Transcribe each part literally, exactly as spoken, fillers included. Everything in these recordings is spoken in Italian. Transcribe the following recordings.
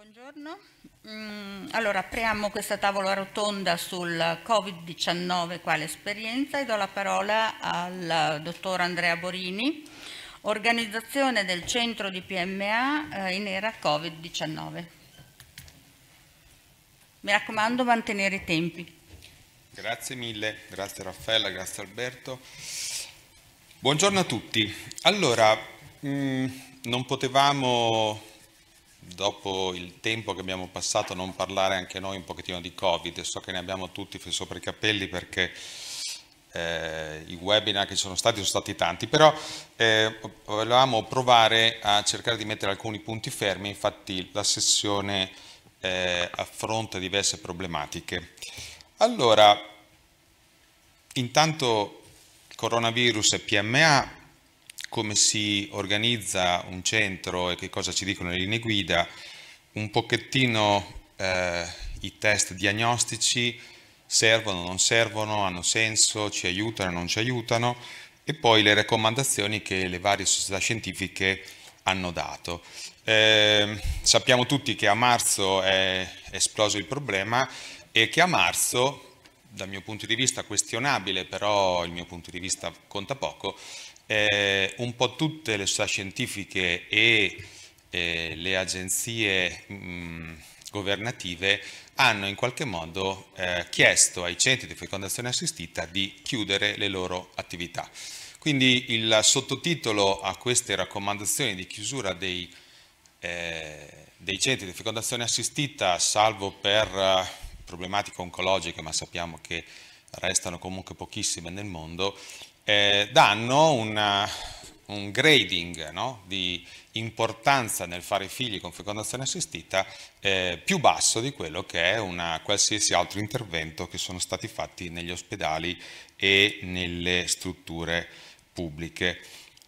Buongiorno, allora apriamo questa tavola rotonda sul Covid diciannove quale esperienza e do la parola al dottor Andrea Borini, organizzazione del centro di P M A in era Covid diciannove. Mi raccomando, mantenere i tempi. Grazie mille, grazie Raffaella, grazie Alberto. Buongiorno a tutti. Allora, mh, non potevamo, dopo il tempo che abbiamo passato, non parlare anche noi un pochettino di Covid. So che ne abbiamo tutti sopra i capelli perché eh, i webinar che ci sono stati sono stati tanti, però eh, volevamo provare a cercare di mettere alcuni punti fermi. Infatti la sessione eh, affronta diverse problematiche. Allora, intanto coronavirus e P M A, come si organizza un centro e che cosa ci dicono le linee guida, un pochettino eh, i test diagnostici servono, non servono, hanno senso, ci aiutano, non ci aiutano, e poi le raccomandazioni che le varie società scientifiche hanno dato. Eh, sappiamo tutti che a marzo è esploso il problema e che a marzo, dal mio punto di vista questionabile, però il mio punto di vista conta poco, Eh, un po' tutte le società scientifiche e eh, le agenzie mh, governative hanno in qualche modo eh, chiesto ai centri di fecondazione assistita di chiudere le loro attività. Quindi il sottotitolo a queste raccomandazioni di chiusura dei, eh, dei centri di fecondazione assistita, salvo per eh, problematiche oncologiche, ma sappiamo che restano comunque pochissime nel mondo, Eh, danno una, un grading, no? di importanza nel fare figli con fecondazione assistita eh, più basso di quello che è una qualsiasi altro intervento che sono stati fatti negli ospedali e nelle strutture pubbliche.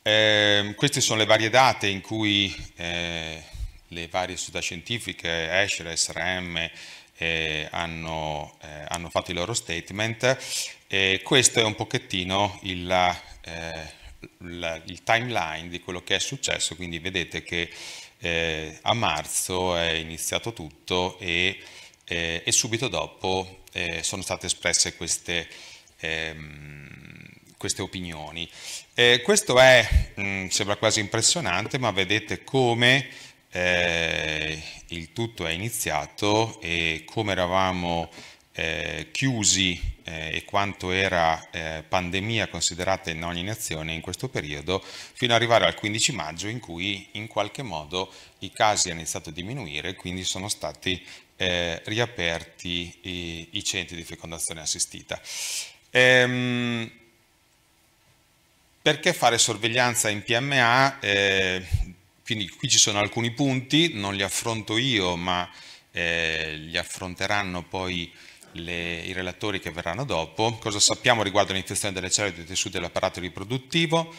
Eh, queste sono le varie date in cui eh, le varie società scientifiche, ESHRE, S R M, Eh, hanno, eh, hanno fatto i loro statement, e questo è un pochettino il, eh, la, il timeline di quello che è successo. Quindi vedete che eh, a marzo è iniziato tutto e, eh, e subito dopo eh, sono state espresse queste, ehm, queste opinioni. Eh, questo è, mh, sembra quasi impressionante, ma vedete come Eh, il tutto è iniziato e come eravamo eh, chiusi eh, e quanto era eh, pandemia considerata in ogni nazione in questo periodo, fino ad arrivare al quindici maggio in cui in qualche modo i casi hanno iniziato a diminuire, quindi sono stati eh, riaperti i, i centri di fecondazione assistita. Ehm, perché fare sorveglianza in P M A? Eh, Quindi qui ci sono alcuni punti, non li affronto io, ma eh, li affronteranno poi le, i relatori che verranno dopo. Cosa sappiamo riguardo l'infezione delle cellule dei tessuti dell'apparato riproduttivo?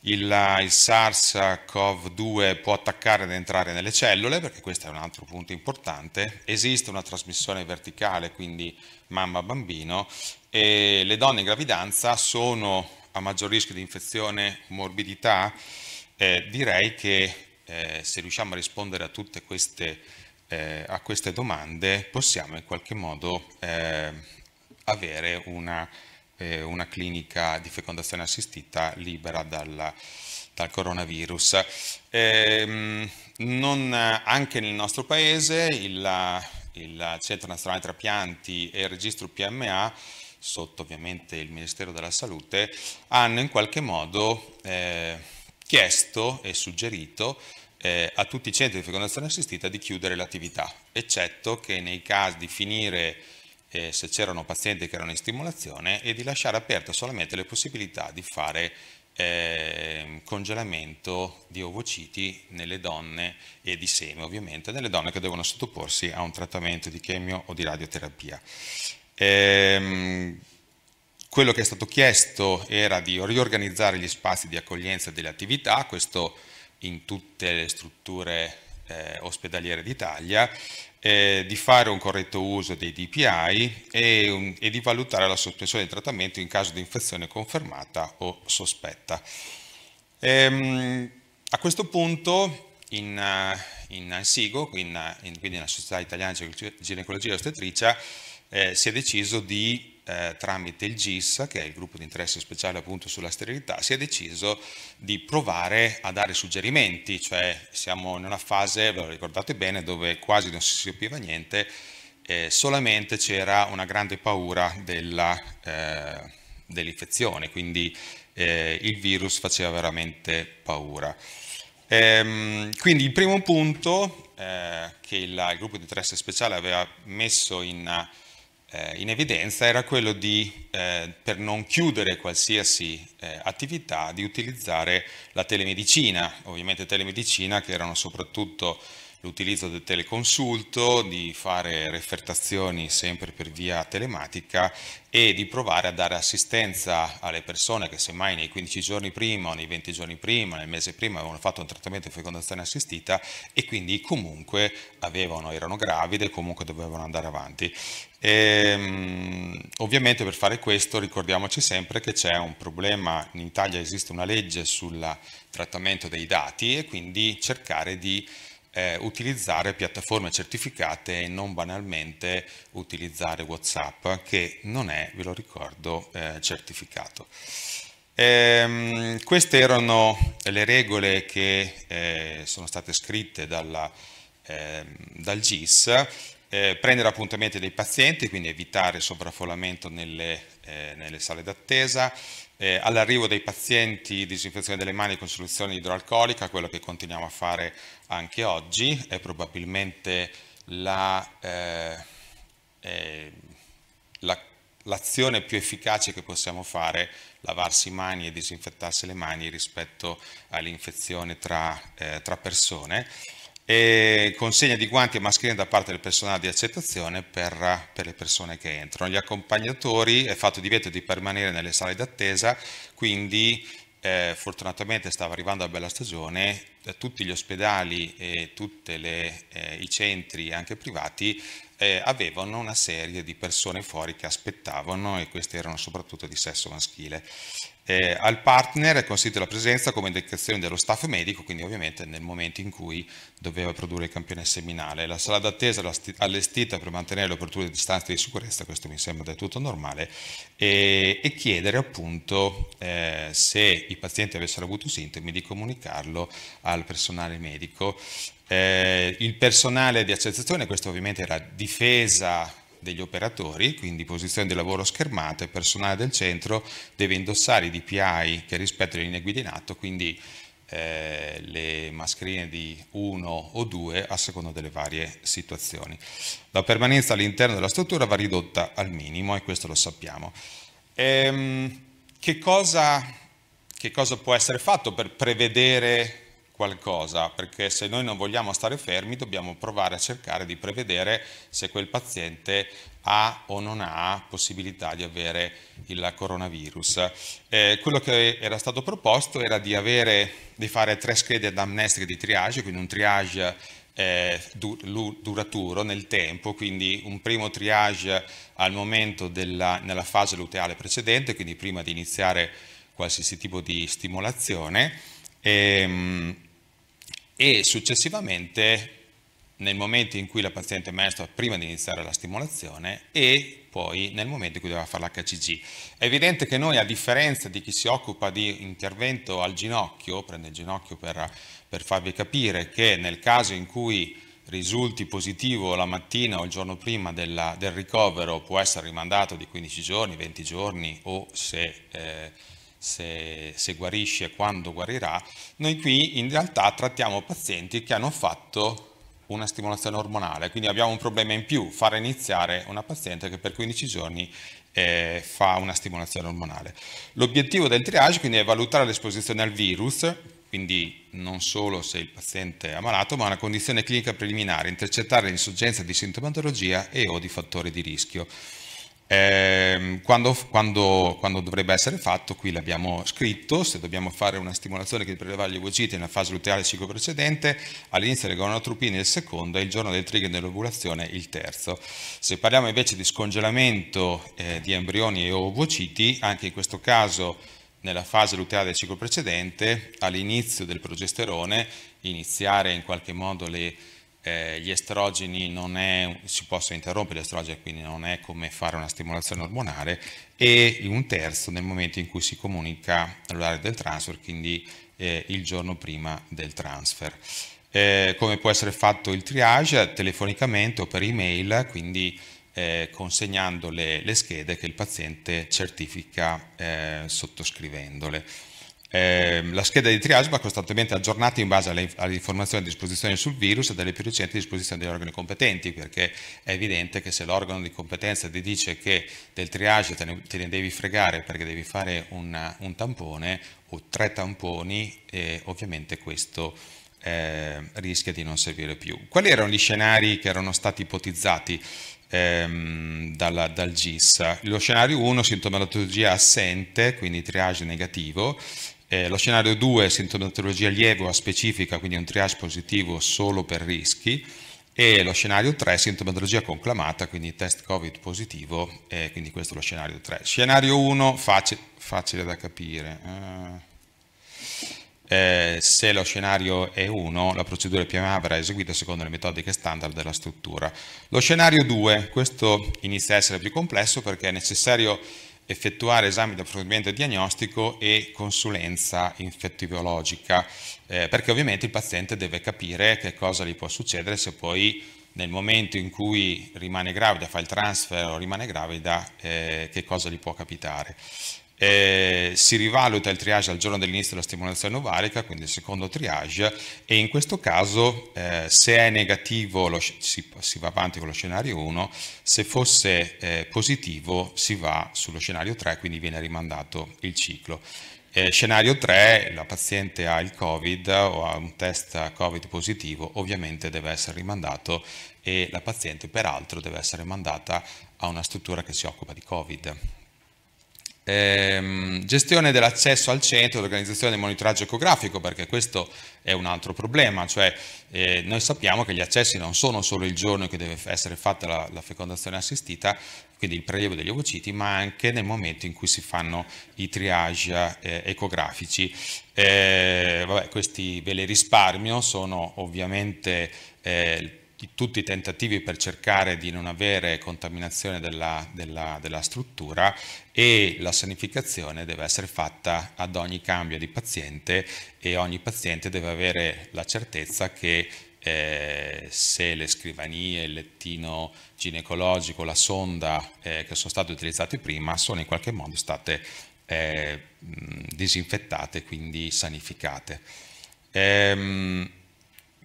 Il, il SARS-CoV due può attaccare ed entrare nelle cellule, perché questo è un altro punto importante. Esiste una trasmissione verticale, quindi mamma-bambino, e le donne in gravidanza sono a maggior rischio di infezione, morbidità. Eh, direi che eh, se riusciamo a rispondere a tutte queste, eh, a queste domande, possiamo in qualche modo eh, avere una, eh, una clinica di fecondazione assistita libera dalla, dal coronavirus. Eh, non, anche nel nostro paese il, il Centro Nazionale Trapianti e il registro P M A, sotto ovviamente il Ministero della Salute, hanno in qualche modo eh, chiesto e suggerito eh, a tutti i centri di fecondazione assistita di chiudere l'attività, eccetto che nei casi di finire eh, se c'erano pazienti che erano in stimolazione, e di lasciare aperte solamente le possibilità di fare eh, congelamento di ovociti nelle donne e di seme, ovviamente nelle donne che devono sottoporsi a un trattamento di chemio o di radioterapia. Ehm, Quello che è stato chiesto era di riorganizzare gli spazi di accoglienza delle attività, questo in tutte le strutture eh, ospedaliere d'Italia, eh, di fare un corretto uso dei D P I e, un, e di valutare la sospensione del trattamento in caso di infezione confermata o sospetta. Ehm, a questo punto in, in SIGO, quindi nella Società Italiana di Ginecologia e Ostetricia, eh, si è deciso di, eh, tramite il G I S, che è il gruppo di interesse speciale appunto sulla sterilità, si è deciso di provare a dare suggerimenti, cioè siamo in una fase, ve lo ricordate bene, dove quasi non si capiva niente, eh, solamente c'era una grande paura della, eh, dell'infezione, quindi eh, il virus faceva veramente paura. Ehm, quindi il primo punto eh, che il, il gruppo di interesse speciale aveva messo in, eh, in evidenza era quello di, eh, per non chiudere qualsiasi eh, attività, di utilizzare la telemedicina, ovviamente telemedicina che erano soprattutto l'utilizzo del teleconsulto, di fare refertazioni sempre per via telematica e di provare a dare assistenza alle persone che semmai nei quindici giorni prima o nei venti giorni prima, nel mese prima avevano fatto un trattamento di fecondazione assistita e quindi comunque avevano, erano gravide e comunque dovevano andare avanti. E, ovviamente per fare questo ricordiamoci sempre che c'è un problema, in Italia esiste una legge sul trattamento dei dati e quindi cercare di Eh, utilizzare piattaforme certificate e non banalmente utilizzare WhatsApp, che non è, ve lo ricordo, eh, certificato. Ehm, queste erano le regole che eh, sono state scritte dalla, eh, dal G I S. Eh, prendere appuntamenti dei pazienti, quindi evitare sovraffollamento nelle, eh, nelle sale d'attesa. Eh, all'arrivo dei pazienti, disinfezione delle mani con soluzione idroalcolica, quello che continuiamo a fare anche oggi, è probabilmente la, eh, eh, la, l'azione più efficace che possiamo fare, lavarsi mani e disinfettarsi le mani rispetto all'infezione tra, eh, tra persone. E consegna di guanti e mascherine da parte del personale di accettazione per, per le persone che entrano. Gli accompagnatori è fatto divieto di permanere nelle sale d'attesa, quindi eh, fortunatamente stava arrivando la bella stagione, eh, tutti gli ospedali e tutti eh, i centri anche privati eh, avevano una serie di persone fuori che aspettavano e queste erano soprattutto di sesso maschile. Eh, al partner è consentita la presenza come indicazione dello staff medico, quindi ovviamente nel momento in cui doveva produrre il campione seminale. La sala d'attesa allestita per mantenere le opportune distanze di sicurezza, questo mi sembra del tutto normale, e, e chiedere appunto eh, se i pazienti avessero avuto sintomi di comunicarlo al personale medico. Eh, il personale di accettazione, questo ovviamente era difesa degli operatori, quindi posizione di lavoro schermata, il personale del centro deve indossare i D P I che rispettano le linee guida in atto, quindi eh, le mascherine di uno o due a seconda delle varie situazioni. La permanenza all'interno della struttura va ridotta al minimo e questo lo sappiamo. Ehm, che cosa, che cosa può essere fatto per prevedere qualcosa, perché se noi non vogliamo stare fermi dobbiamo provare a cercare di prevedere se quel paziente ha o non ha possibilità di avere il coronavirus. Eh, quello che era stato proposto era di, avere, di fare tre schede anamnestiche di triage, quindi un triage eh, duraturo nel tempo, quindi un primo triage al momento della, nella fase luteale precedente, quindi prima di iniziare qualsiasi tipo di stimolazione, e, e successivamente nel momento in cui la paziente è messo prima di iniziare la stimolazione e poi nel momento in cui doveva fare l'H C G. È evidente che noi, a differenza di chi si occupa di intervento al ginocchio, prende il ginocchio per, per farvi capire che nel caso in cui risulti positivo la mattina o il giorno prima della, del ricovero può essere rimandato di quindici giorni, venti giorni o se... Eh, Se, se guarisce, quando guarirà. Noi qui in realtà trattiamo pazienti che hanno fatto una stimolazione ormonale, quindi abbiamo un problema in più, fare iniziare una paziente che per quindici giorni eh, fa una stimolazione ormonale. L'obiettivo del triage quindi è valutare l'esposizione al virus, quindi non solo se il paziente è ammalato, ma una condizione clinica preliminare, intercettare l'insorgenza di sintomatologia e o di fattori di rischio. Eh, quando, quando, quando dovrebbe essere fatto, qui l'abbiamo scritto, se dobbiamo fare una stimolazione che preleva gli ovociti nella fase luteale del ciclo precedente, all'inizio del gonadotropine il secondo e il giorno del trigger dell'ovulazione il terzo. Se parliamo invece di scongelamento eh, di embrioni e ovociti, anche in questo caso nella fase luteale del ciclo precedente, all'inizio del progesterone, iniziare in qualche modo le, eh, gli estrogeni, non è, si possono interrompere gli estrogeni, quindi non è come fare una stimolazione ormonale, e un terzo nel momento in cui si comunica l'orario del transfer, quindi eh, il giorno prima del transfer. Eh, come può essere fatto il triage? Telefonicamente o per email, quindi Eh, consegnando le, le schede che il paziente certifica eh, sottoscrivendole. Eh, la scheda di triage va costantemente aggiornata in base alle, alle informazioni a disposizione sul virus e delle più recenti disposizioni degli organi competenti, perché è evidente che se l'organo di competenza ti dice che del triage te ne, te ne devi fregare perché devi fare una, un tampone o tre tamponi, eh, ovviamente questo eh, rischia di non servire più. Quali erano gli scenari che erano stati ipotizzati Ehm, dalla, dal G I S? Lo scenario uno, sintomatologia assente, quindi triage negativo. Eh, lo scenario due, sintomatologia lieve a specifica, quindi un triage positivo solo per rischi. E lo scenario tre, sintomatologia conclamata, quindi test Covid positivo, eh, quindi questo è lo scenario tre. Scenario uno, faci- facile da capire. Eh. Eh, se lo scenario è uno, la procedura P M A verrà eseguita secondo le metodiche standard della struttura. Lo scenario due, questo inizia a essere più complesso perché è necessario effettuare esami di approfondimento diagnostico e consulenza infettivologica, eh, perché ovviamente il paziente deve capire che cosa gli può succedere se poi nel momento in cui rimane gravida, fa il transfer o rimane gravida, eh, che cosa gli può capitare. Eh, si rivaluta il triage al giorno dell'inizio della stimolazione ovarica, quindi il secondo triage, e in questo caso eh, se è negativo lo, si, si va avanti con lo scenario uno, se fosse eh, positivo si va sullo scenario tre, quindi viene rimandato il ciclo. Eh, scenario tre, la paziente ha il Covid o ha un test Covid positivo, ovviamente deve essere rimandato, e la paziente peraltro deve essere mandata a una struttura che si occupa di Covid. Eh, gestione dell'accesso al centro, l'organizzazione del monitoraggio ecografico, perché questo è un altro problema, cioè eh, noi sappiamo che gli accessi non sono solo il giorno che deve essere fatta la, la fecondazione assistita, quindi il prelievo degli ovociti, ma anche nel momento in cui si fanno i triage eh, ecografici. Eh, vabbè, questi ve li risparmio, sono ovviamente eh, tutti i tentativi per cercare di non avere contaminazione della, della, della struttura, e la sanificazione deve essere fatta ad ogni cambio di paziente, e ogni paziente deve avere la certezza che eh, se le scrivanie, il lettino ginecologico, la sonda eh, che sono state utilizzate prima sono in qualche modo state eh, disinfettate, quindi sanificate. Ehm,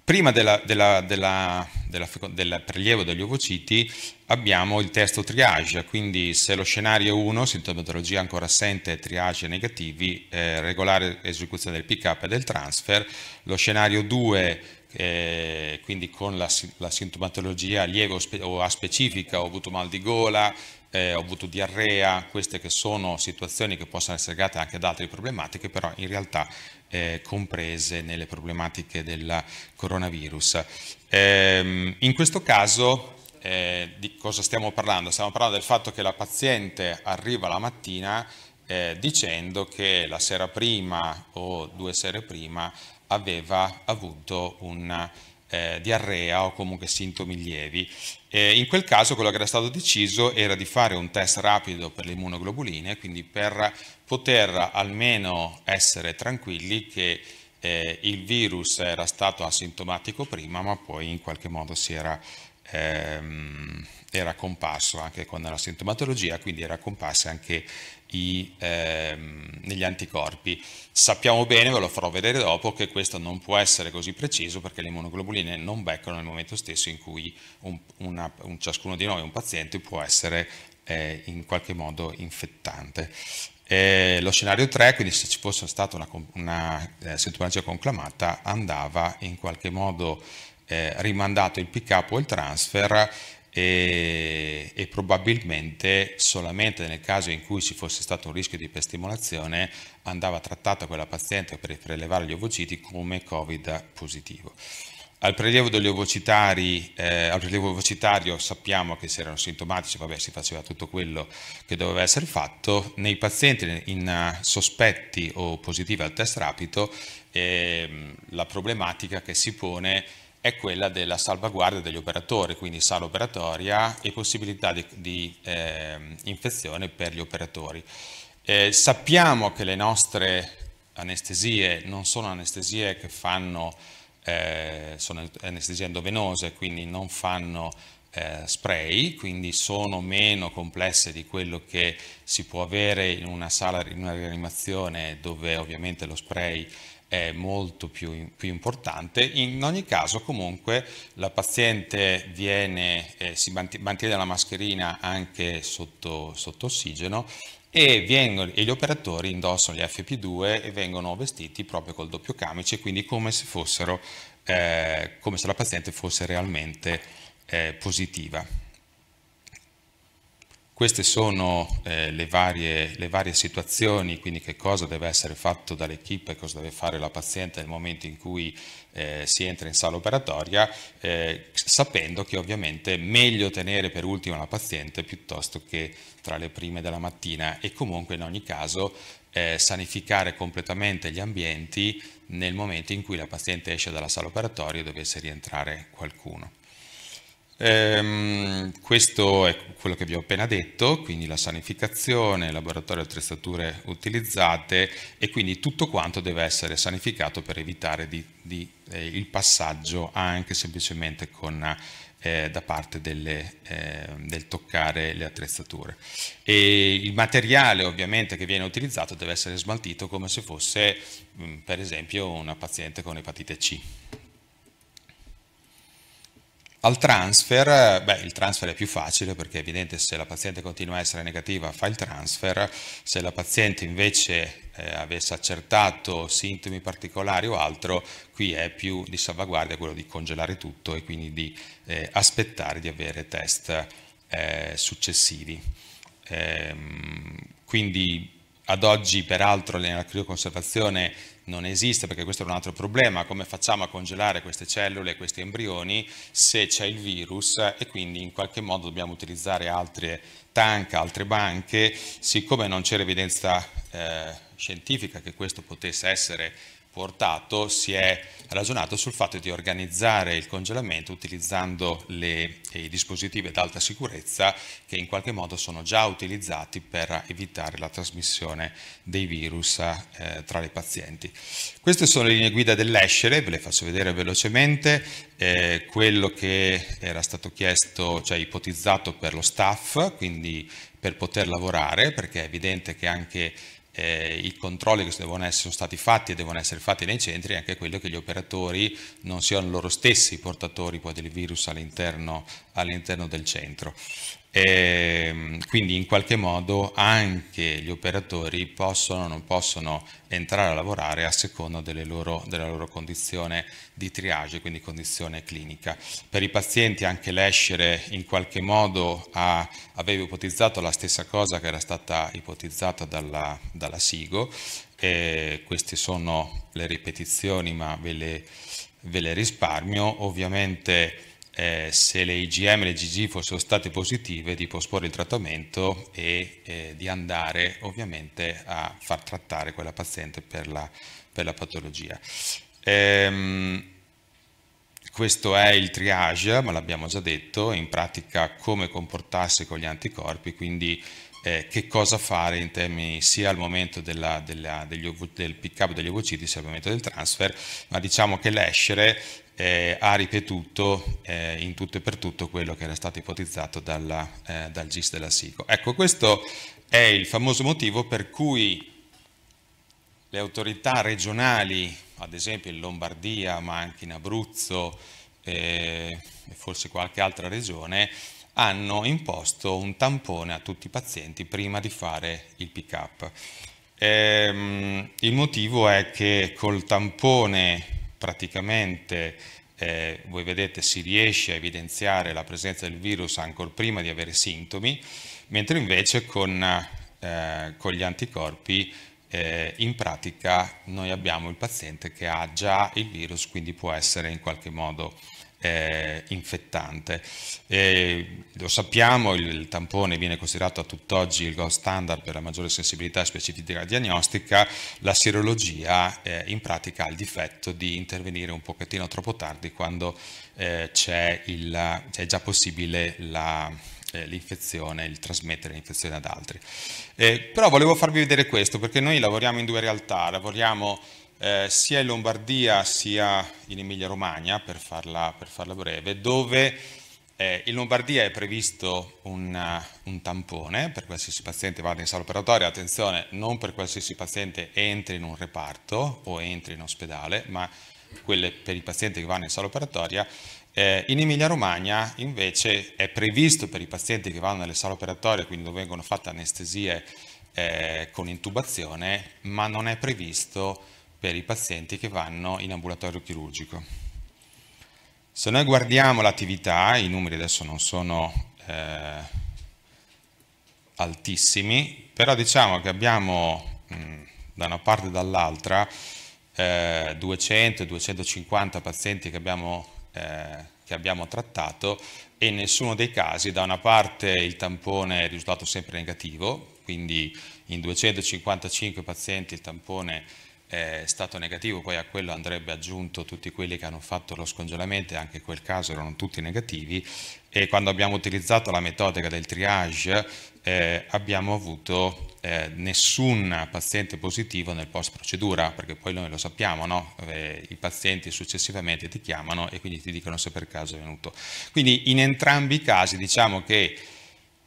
Prima della, della, della, della, del prelievo degli ovociti abbiamo il terzo triage, quindi se lo scenario uno, sintomatologia ancora assente, triage negativi, eh, regolare esecuzione del pick-up e del transfer. Lo scenario due, eh, quindi con la, la sintomatologia lieve o, spe, o a specifica, ho avuto mal di gola, eh, ho avuto diarrea, queste che sono situazioni che possono essere legate anche ad altre problematiche, però in realtà Eh, comprese nelle problematiche del coronavirus. Eh, in questo caso eh, di cosa stiamo parlando? Stiamo parlando del fatto che la paziente arriva la mattina eh, dicendo che la sera prima o due sere prima aveva avuto una eh, diarrea o comunque sintomi lievi. Eh, in quel caso quello che era stato deciso era di fare un test rapido per le immunoglobuline, quindi per poter almeno essere tranquilli che eh, il virus era stato asintomatico prima, ma poi in qualche modo si era, ehm, era comparso anche con la sintomatologia, quindi era comparsa anche i, ehm, negli anticorpi. Sappiamo bene, ve lo farò vedere dopo, che questo non può essere così preciso perché le immunoglobuline non beccano nel momento stesso in cui un, una, un, ciascuno di noi, un paziente, può essere eh, in qualche modo infettante. Eh, lo scenario tre, quindi se ci fosse stata una, una eh, sintomatologia conclamata, andava in qualche modo eh, rimandato il pick-up o il transfer, e, e probabilmente solamente nel caso in cui ci fosse stato un rischio di iperstimolazione andava trattata quella paziente per prelevare gli ovociti come Covid positivo. Al prelievo degli ovocitari, eh, al prelievo ovocitario sappiamo che se erano sintomatici, vabbè, si faceva tutto quello che doveva essere fatto. Nei pazienti in uh, sospetti o positivi al test rapido, eh, la problematica che si pone è quella della salvaguardia degli operatori, quindi sala operatoria e possibilità di, di eh, infezione per gli operatori. Eh, sappiamo che le nostre anestesie non sono anestesie che fanno Eh, sono anestesie endovenose, quindi non fanno eh, spray, quindi sono meno complesse di quello che si può avere in una sala, in una rianimazione, dove ovviamente lo spray è molto più, più importante. In ogni caso, comunque, la paziente viene, eh, si mantiene la mascherina anche sotto, sotto ossigeno, e, vengono, e gli operatori indossano gli F P due e vengono vestiti proprio col doppio camice, quindi come se fossero, eh, come se la paziente fosse realmente eh, positiva. Queste sono eh, le, varie, le varie situazioni, quindi che cosa deve essere fatto dall'equipe e cosa deve fare la paziente nel momento in cui eh, si entra in sala operatoria, eh, sapendo che ovviamente è meglio tenere per ultima la paziente piuttosto che tra le prime della mattina, e comunque in ogni caso eh, sanificare completamente gli ambienti nel momento in cui la paziente esce dalla sala operatoria e dovesse rientrare qualcuno. Ehm, questo è quello che vi ho appena detto, quindi la sanificazione, laboratorio, attrezzature utilizzate, e quindi tutto quanto deve essere sanificato per evitare di, di, eh, il passaggio anche semplicemente con Eh, da parte delle, eh, del toccare le attrezzature. E il materiale ovviamente che viene utilizzato deve essere smaltito come se fosse mh, per esempio una paziente con epatite C. Al transfer, beh, il transfer è più facile perché è evidente: se la paziente continua a essere negativa fa il transfer, se la paziente invece eh, avesse accertato sintomi particolari o altro, qui è più di salvaguardia quello di congelare tutto e quindi di eh, aspettare di avere test eh, successivi. Ehm, quindi ad oggi peraltro nella crioconservazione non esiste, perché questo è un altro problema: come facciamo a congelare queste cellule, questi embrioni, se c'è il virus? E quindi in qualche modo dobbiamo utilizzare altre tank, altre banche. Siccome non c'era evidenza eh, scientifica che questo potesse essere portato, si è ragionato sul fatto di organizzare il congelamento utilizzando le, i dispositivi ad alta sicurezza, che in qualche modo sono già utilizzati per evitare la trasmissione dei virus eh, tra i pazienti. Queste sono le linee guida dell'ESHRE, ve le faccio vedere velocemente. Eh, quello che era stato chiesto, cioè ipotizzato per lo staff, quindi per poter lavorare, perché è evidente che anche Eh, i controlli che devono essere, sono stati fatti e devono essere fatti nei centri, è anche quello che gli operatori non siano loro stessi portatori poi del virus all'interno all'interno del centro. Eh, quindi in qualche modo anche gli operatori possono o non possono entrare a lavorare a seconda delle loro, della loro condizione di triage, quindi condizione clinica. Per i pazienti anche l'ESHRE in qualche modo ha, aveva ipotizzato la stessa cosa che era stata ipotizzata dalla, dalla SIGO. Eh, queste sono le ripetizioni, ma ve le, ve le risparmio. Ovviamente Eh, se le I G M e le G G fossero state positive, di posporre il trattamento e eh, di andare ovviamente a far trattare quella paziente per la, per la patologia. Ehm, questo è il triage, ma l'abbiamo già detto, in pratica come comportarsi con gli anticorpi, quindi eh, che cosa fare in termini sia al momento della, della, degli, del pick up degli ovociti sia al momento del transfer, ma diciamo che l'ESHRE Eh, ha ripetuto eh, in tutto e per tutto quello che era stato ipotizzato dalla, eh, dal G I S della SIGO. Ecco, questo è il famoso motivo per cui le autorità regionali, ad esempio in Lombardia, ma anche in Abruzzo eh, e forse qualche altra regione, hanno imposto un tampone a tutti i pazienti prima di fare il pick-up. Ehm, il motivo è che col tampone praticamente eh, voi vedete si riesce a evidenziare la presenza del virus ancora prima di avere sintomi, mentre invece con, eh, con gli anticorpi eh, in pratica noi abbiamo il paziente che ha già il virus, quindi può essere in qualche modo eh, infettante. E lo sappiamo, il, il tampone viene considerato a tutt'oggi il gold standard per la maggiore sensibilità e specificità diagnostica. La sierologia eh, in pratica ha il difetto di intervenire un pochettino troppo tardi, quando eh, c'è già possibile la... l'infezione, il trasmettere l'infezione ad altri. Eh, però volevo farvi vedere questo, perché noi lavoriamo in due realtà, lavoriamo eh, sia in Lombardia sia in Emilia-Romagna, per farla, per farla breve, dove eh, in Lombardia è previsto un, un tampone per qualsiasi paziente vada in sala operatoria. Attenzione, non per qualsiasi paziente entri in un reparto o entri in ospedale, ma quelle per i pazienti che vanno in sala operatoria. Eh, in Emilia-Romagna invece è previsto per i pazienti che vanno nelle sale operatorie, quindi dove vengono fatte anestesie eh, con intubazione, ma non è previsto per i pazienti che vanno in ambulatorio chirurgico. Se noi guardiamo l'attività, i numeri adesso non sono eh, altissimi, però diciamo che abbiamo mh, da una parte e dall'altra eh, duecento duecentocinquanta pazienti che abbiamo Eh, che abbiamo trattato, e in nessuno dei casi da una parte il tampone è risultato sempre negativo, quindi in duecentocinquantacinque pazienti il tampone è stato negativo. Poi a quello andrebbe aggiunto tutti quelli che hanno fatto lo scongelamento, e anche in quel caso erano tutti negativi, e quando abbiamo utilizzato la metodica del triage eh, abbiamo avuto eh, nessun paziente positivo nel post procedura, perché poi noi lo sappiamo, no? Eh, i pazienti successivamente ti chiamano e quindi ti dicono se per caso è venuto. Quindi in entrambi i casi diciamo che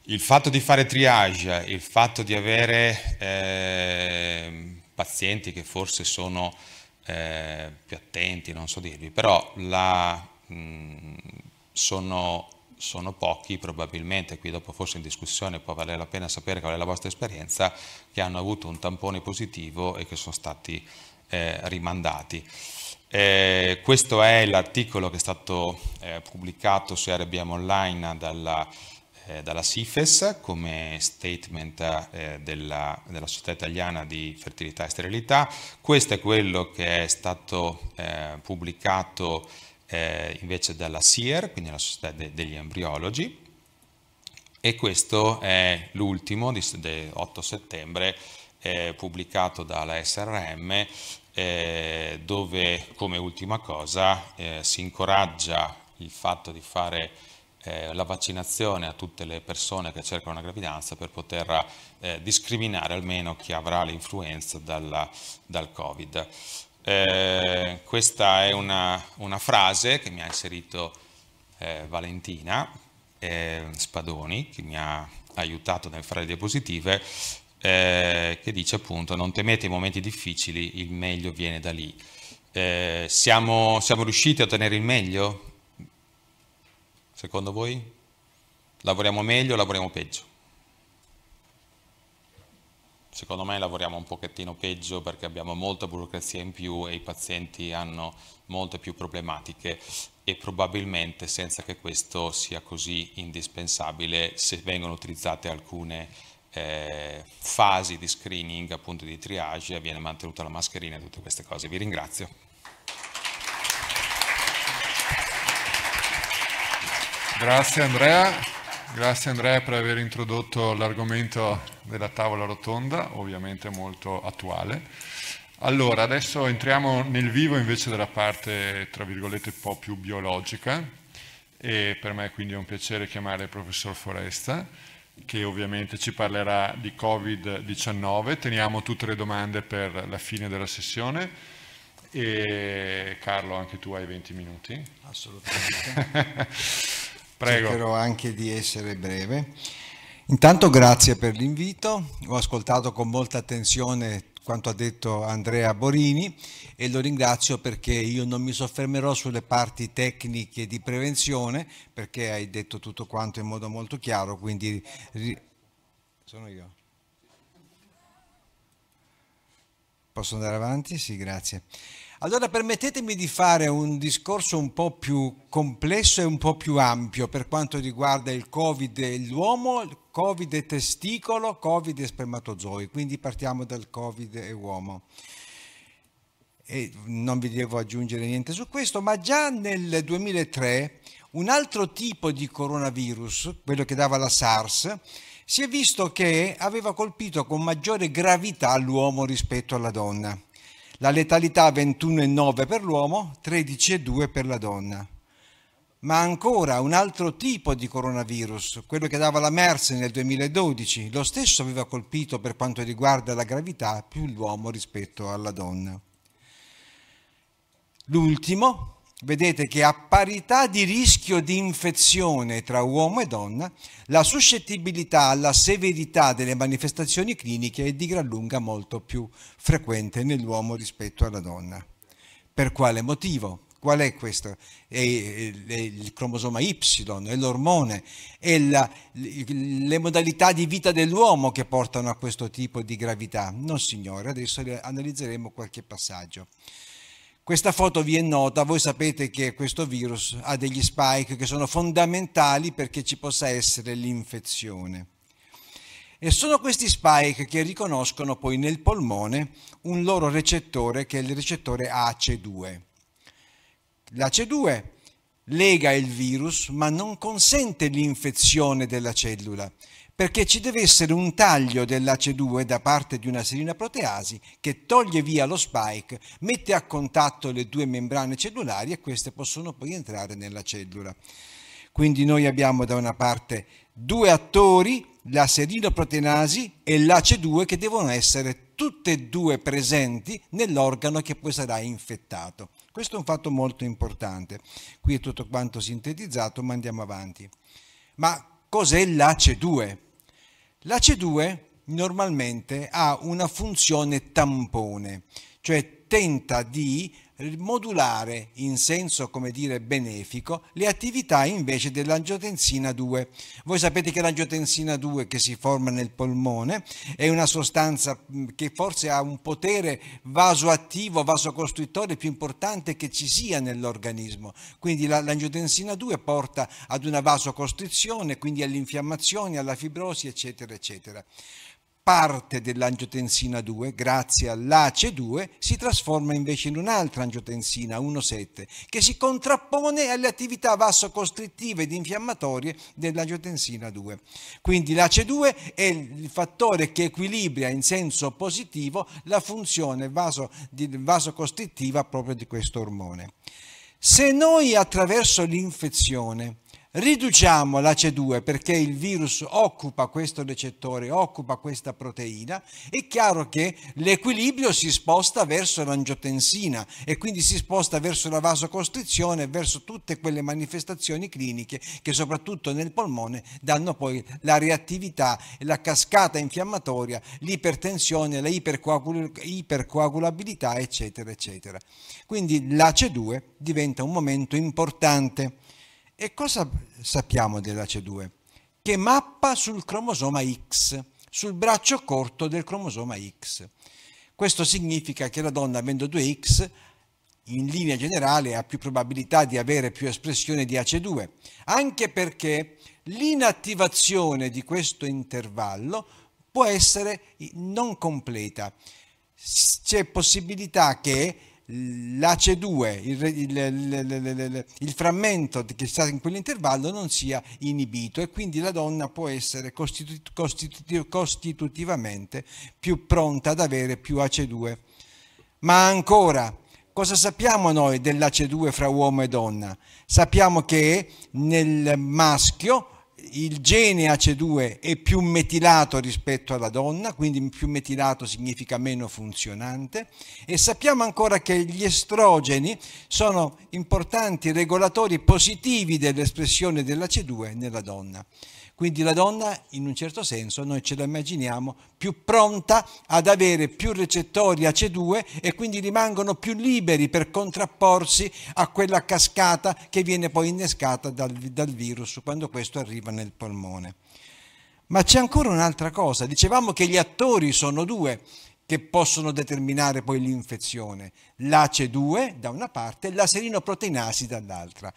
il fatto di fare triage, il fatto di avere eh, pazienti che forse sono eh, più attenti, non so dirvi, però la, mh, sono... sono pochi probabilmente, qui dopo forse in discussione può valere la pena sapere qual è la vostra esperienza, che hanno avuto un tampone positivo e che sono stati eh, rimandati. Eh, questo è l'articolo che è stato eh, pubblicato su R B M Online dalla, eh, dalla SIFES come statement eh, della, della Società Italiana di Fertilità e Sterilità. Questo è quello che è stato eh, pubblicato Eh, invece dalla SIER, quindi la Società de degli Embriologi, e questo è l'ultimo dell'otto settembre eh, pubblicato dalla S R M, eh, dove come ultima cosa eh, si incoraggia il fatto di fare eh, la vaccinazione a tutte le persone che cercano una gravidanza, per poter eh, discriminare almeno chi avrà l'influenza dalla, dal Covid. Eh, questa è una, una frase che mi ha inserito eh, Valentina eh, Spadoni, che mi ha aiutato nel fare le diapositive, eh, che dice appunto: non temete i momenti difficili, il meglio viene da lì. Eh, siamo, siamo riusciti a ottenere il meglio? Secondo voi? Lavoriamo meglio o lavoriamo peggio? Secondo me lavoriamo un pochettino peggio, perché abbiamo molta burocrazia in più e i pazienti hanno molte più problematiche, e probabilmente senza che questo sia così indispensabile, se vengono utilizzate alcune eh, fasi di screening, appunto di triage, viene mantenuta la mascherina e tutte queste cose. Vi ringrazio. Grazie Andrea. Grazie Andrea per aver introdotto l'argomento della tavola rotonda, ovviamente molto attuale. Allora, adesso entriamo nel vivo invece della parte, tra virgolette, un po' più biologica, e per me quindi è un piacere chiamare il professor Foresta, che ovviamente ci parlerà di Covid diciannove. Teniamo tutte le domande per la fine della sessione. E Carlo, anche tu hai venti minuti. Assolutamente. Prego. Cercherò anche di essere breve. Intanto grazie per l'invito, ho ascoltato con molta attenzione quanto ha detto Andrea Borini e lo ringrazio, perché io non mi soffermerò sulle parti tecniche di prevenzione, perché hai detto tutto quanto in modo molto chiaro, quindi sono io. Posso andare avanti? Sì, grazie. Allora permettetemi di fare un discorso un po' più complesso e un po' più ampio per quanto riguarda il Covid e l'uomo, il Covid e testicolo, Covid e spermatozoi, quindi partiamo dal Covid e uomo. E non vi devo aggiungere niente su questo, ma già nel duemilatré un altro tipo di coronavirus, quello che dava la SARS, si è visto che aveva colpito con maggiore gravità l'uomo rispetto alla donna. La letalità ventuno virgola nove per l'uomo, tredici virgola due per la donna. Ma ancora un altro tipo di coronavirus, quello che dava la MERS nel duemiladodici, lo stesso aveva colpito per quanto riguarda la gravità più l'uomo rispetto alla donna. L'ultimo, vedete che a parità di rischio di infezione tra uomo e donna, la suscettibilità alla severità delle manifestazioni cliniche è di gran lunga molto più frequente nell'uomo rispetto alla donna. Per quale motivo? Qual è questo? È il cromosoma Y, è l'ormone, è la, le modalità di vita dell'uomo che portano a questo tipo di gravità. No signore, adesso analizzeremo qualche passaggio. Questa foto vi è nota, voi sapete che questo virus ha degli spike che sono fondamentali perché ci possa essere l'infezione. E sono questi spike che riconoscono poi nel polmone un loro recettore che è il recettore A C E due. L'A C E due lega il virus ma non consente l'infezione della cellula, perché ci deve essere un taglio dell'A C E due da parte di una serina proteasi che toglie via lo spike, mette a contatto le due membrane cellulari e queste possono poi entrare nella cellula. Quindi noi abbiamo da una parte due attori, la serinoproteinasi e l'A C E due, che devono essere tutte e due presenti nell'organo che poi sarà infettato. Questo è un fatto molto importante. Qui è tutto quanto sintetizzato, ma andiamo avanti. Ma cos'è l'A C E due? L'A C E due normalmente ha una funzione tampone, cioè tenta di modulare in senso, come dire, benefico le attività invece dell'angiotensina due. Voi sapete che l'angiotensina due che si forma nel polmone è una sostanza che forse ha un potere vasoattivo, vasocostrittore più importante che ci sia nell'organismo. Quindi l'angiotensina due porta ad una vasocostrizione, quindi all'infiammazione, alla fibrosi, eccetera, eccetera. Parte dell'angiotensina due, grazie all'A C E due, si trasforma invece in un'altra angiotensina, uno virgola sette, che si contrappone alle attività vasocostrittive ed infiammatorie dell'angiotensina due. Quindi l'A C E due è il fattore che equilibra in senso positivo la funzione vaso, vasocostrittiva proprio di questo ormone. Se noi attraverso l'infezione riduciamo l'A C E due perché il virus occupa questo recettore, occupa questa proteina, è chiaro che l'equilibrio si sposta verso l'angiotensina e quindi si sposta verso la vasocostrizione, verso tutte quelle manifestazioni cliniche che soprattutto nel polmone danno poi la reattività, la cascata infiammatoria, l'ipertensione, la ipercoagul- ipercoagulabilità, eccetera, eccetera. Quindi l'A C E due diventa un momento importante. E cosa sappiamo dell'A C E due? Che mappa sul cromosoma X, sul braccio corto del cromosoma X. Questo significa che la donna avendo due X, in linea generale, ha più probabilità di avere più espressione di A C E due, anche perché l'inattivazione di questo intervallo può essere non completa. C'è possibilità che l'A C E due, il, il, il, il frammento che sta in quell'intervallo non sia inibito e quindi la donna può essere costitu, costitu, costitutivamente più pronta ad avere più A C E due. Ma ancora, cosa sappiamo noi dell'A C E due fra uomo e donna? Sappiamo che nel maschio il gene A C E due è più metilato rispetto alla donna, quindi più metilato significa meno funzionante, e sappiamo ancora che gli estrogeni sono importanti regolatori positivi dell'espressione dell'A C E due nella donna. Quindi la donna, in un certo senso, noi ce la immaginiamo più pronta ad avere più recettori A C E due e quindi rimangono più liberi per contrapporsi a quella cascata che viene poi innescata dal, dal virus quando questo arriva nel polmone. Ma c'è ancora un'altra cosa. Dicevamo che gli attori sono due. che possono determinare poi l'infezione, l'A C E due da una parte e la serinoproteinasi dall'altra.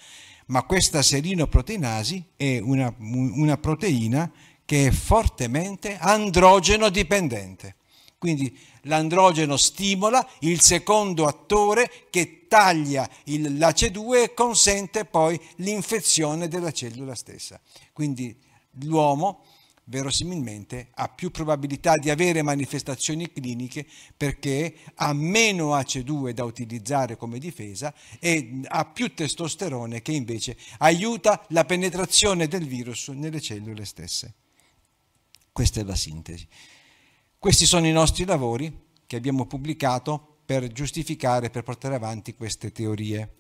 Ma questa serinoproteinasi è una, una proteina che è fortemente androgeno dipendente. Quindi l'androgeno stimola il secondo attore che taglia l'A C E due e consente poi l'infezione della cellula stessa. Quindi l'uomo verosimilmente ha più probabilità di avere manifestazioni cliniche perché ha meno A C E due da utilizzare come difesa e ha più testosterone che invece aiuta la penetrazione del virus nelle cellule stesse. Questa è la sintesi. Questi sono i nostri lavori che abbiamo pubblicato per giustificare, per portare avanti queste teorie.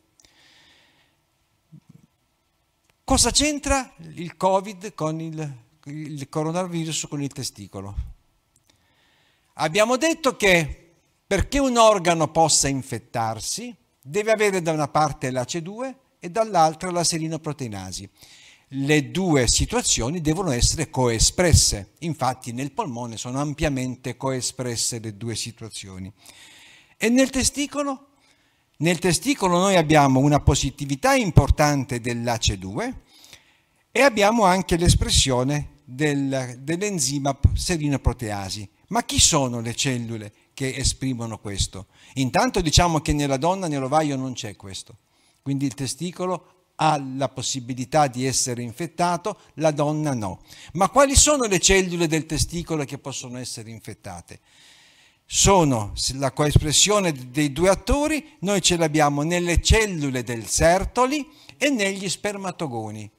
Cosa c'entra il Covid con il, il coronavirus con il testicolo? Abbiamo detto che perché un organo possa infettarsi deve avere da una parte l'A C E due e dall'altra la serinoproteinasi. Le due situazioni devono essere coespresse, infatti nel polmone sono ampiamente coespresse le due situazioni. E nel testicolo? Nel testicolo noi abbiamo una positività importante dell'A C E due e abbiamo anche l'espressione del, dell'enzima serinoproteasi. Ma chi sono le cellule che esprimono questo? Intanto diciamo che nella donna nell'ovaio non c'è questo, quindi il testicolo ha la possibilità di essere infettato, la donna no. Ma quali sono le cellule del testicolo che possono essere infettate? Sono la coespressione dei due attori, noi ce l'abbiamo nelle cellule del Sertoli e negli spermatogoni.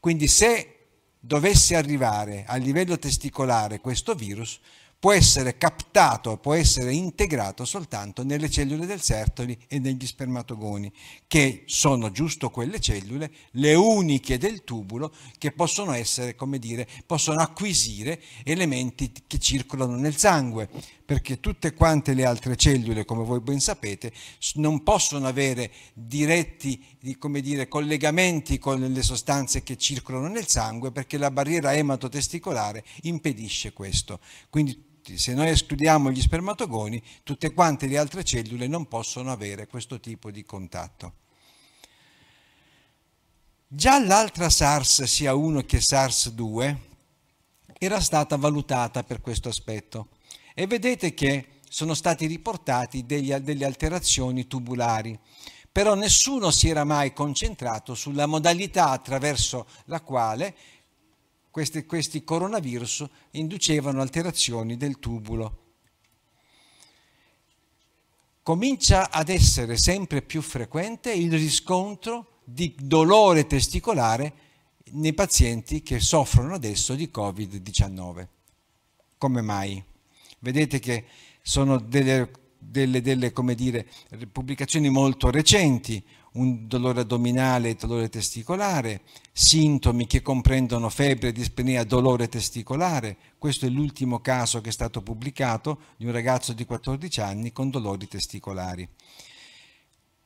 Quindi se dovesse arrivare a livello testicolare questo virus, può essere captato, può essere integrato soltanto nelle cellule del Sertoli e negli spermatogoni, che sono giusto quelle cellule, le uniche del tubulo, che possono essere, come dire, possono acquisire elementi che circolano nel sangue, perché tutte quante le altre cellule, come voi ben sapete, non possono avere diretti, come dire, collegamenti con le sostanze che circolano nel sangue, perché la barriera ematotesticolare impedisce questo. Quindi se noi escludiamo gli spermatogoni, tutte quante le altre cellule non possono avere questo tipo di contatto. Già l'altra SARS, sia uno che SARS due, era stata valutata per questo aspetto e vedete che sono stati riportati degli, delle alterazioni tubulari, però nessuno si era mai concentrato sulla modalità attraverso la quale Questi, questi coronavirus inducevano alterazioni del tubulo. Comincia ad essere sempre più frequente il riscontro di dolore testicolare nei pazienti che soffrono adesso di Covid diciannove. Come mai? Vedete che sono delle, delle, delle come dire, pubblicazioni molto recenti. Un dolore addominale e dolore testicolare, sintomi che comprendono febbre, dispnea, dolore testicolare. Questo è l'ultimo caso che è stato pubblicato di un ragazzo di quattordici anni con dolori testicolari.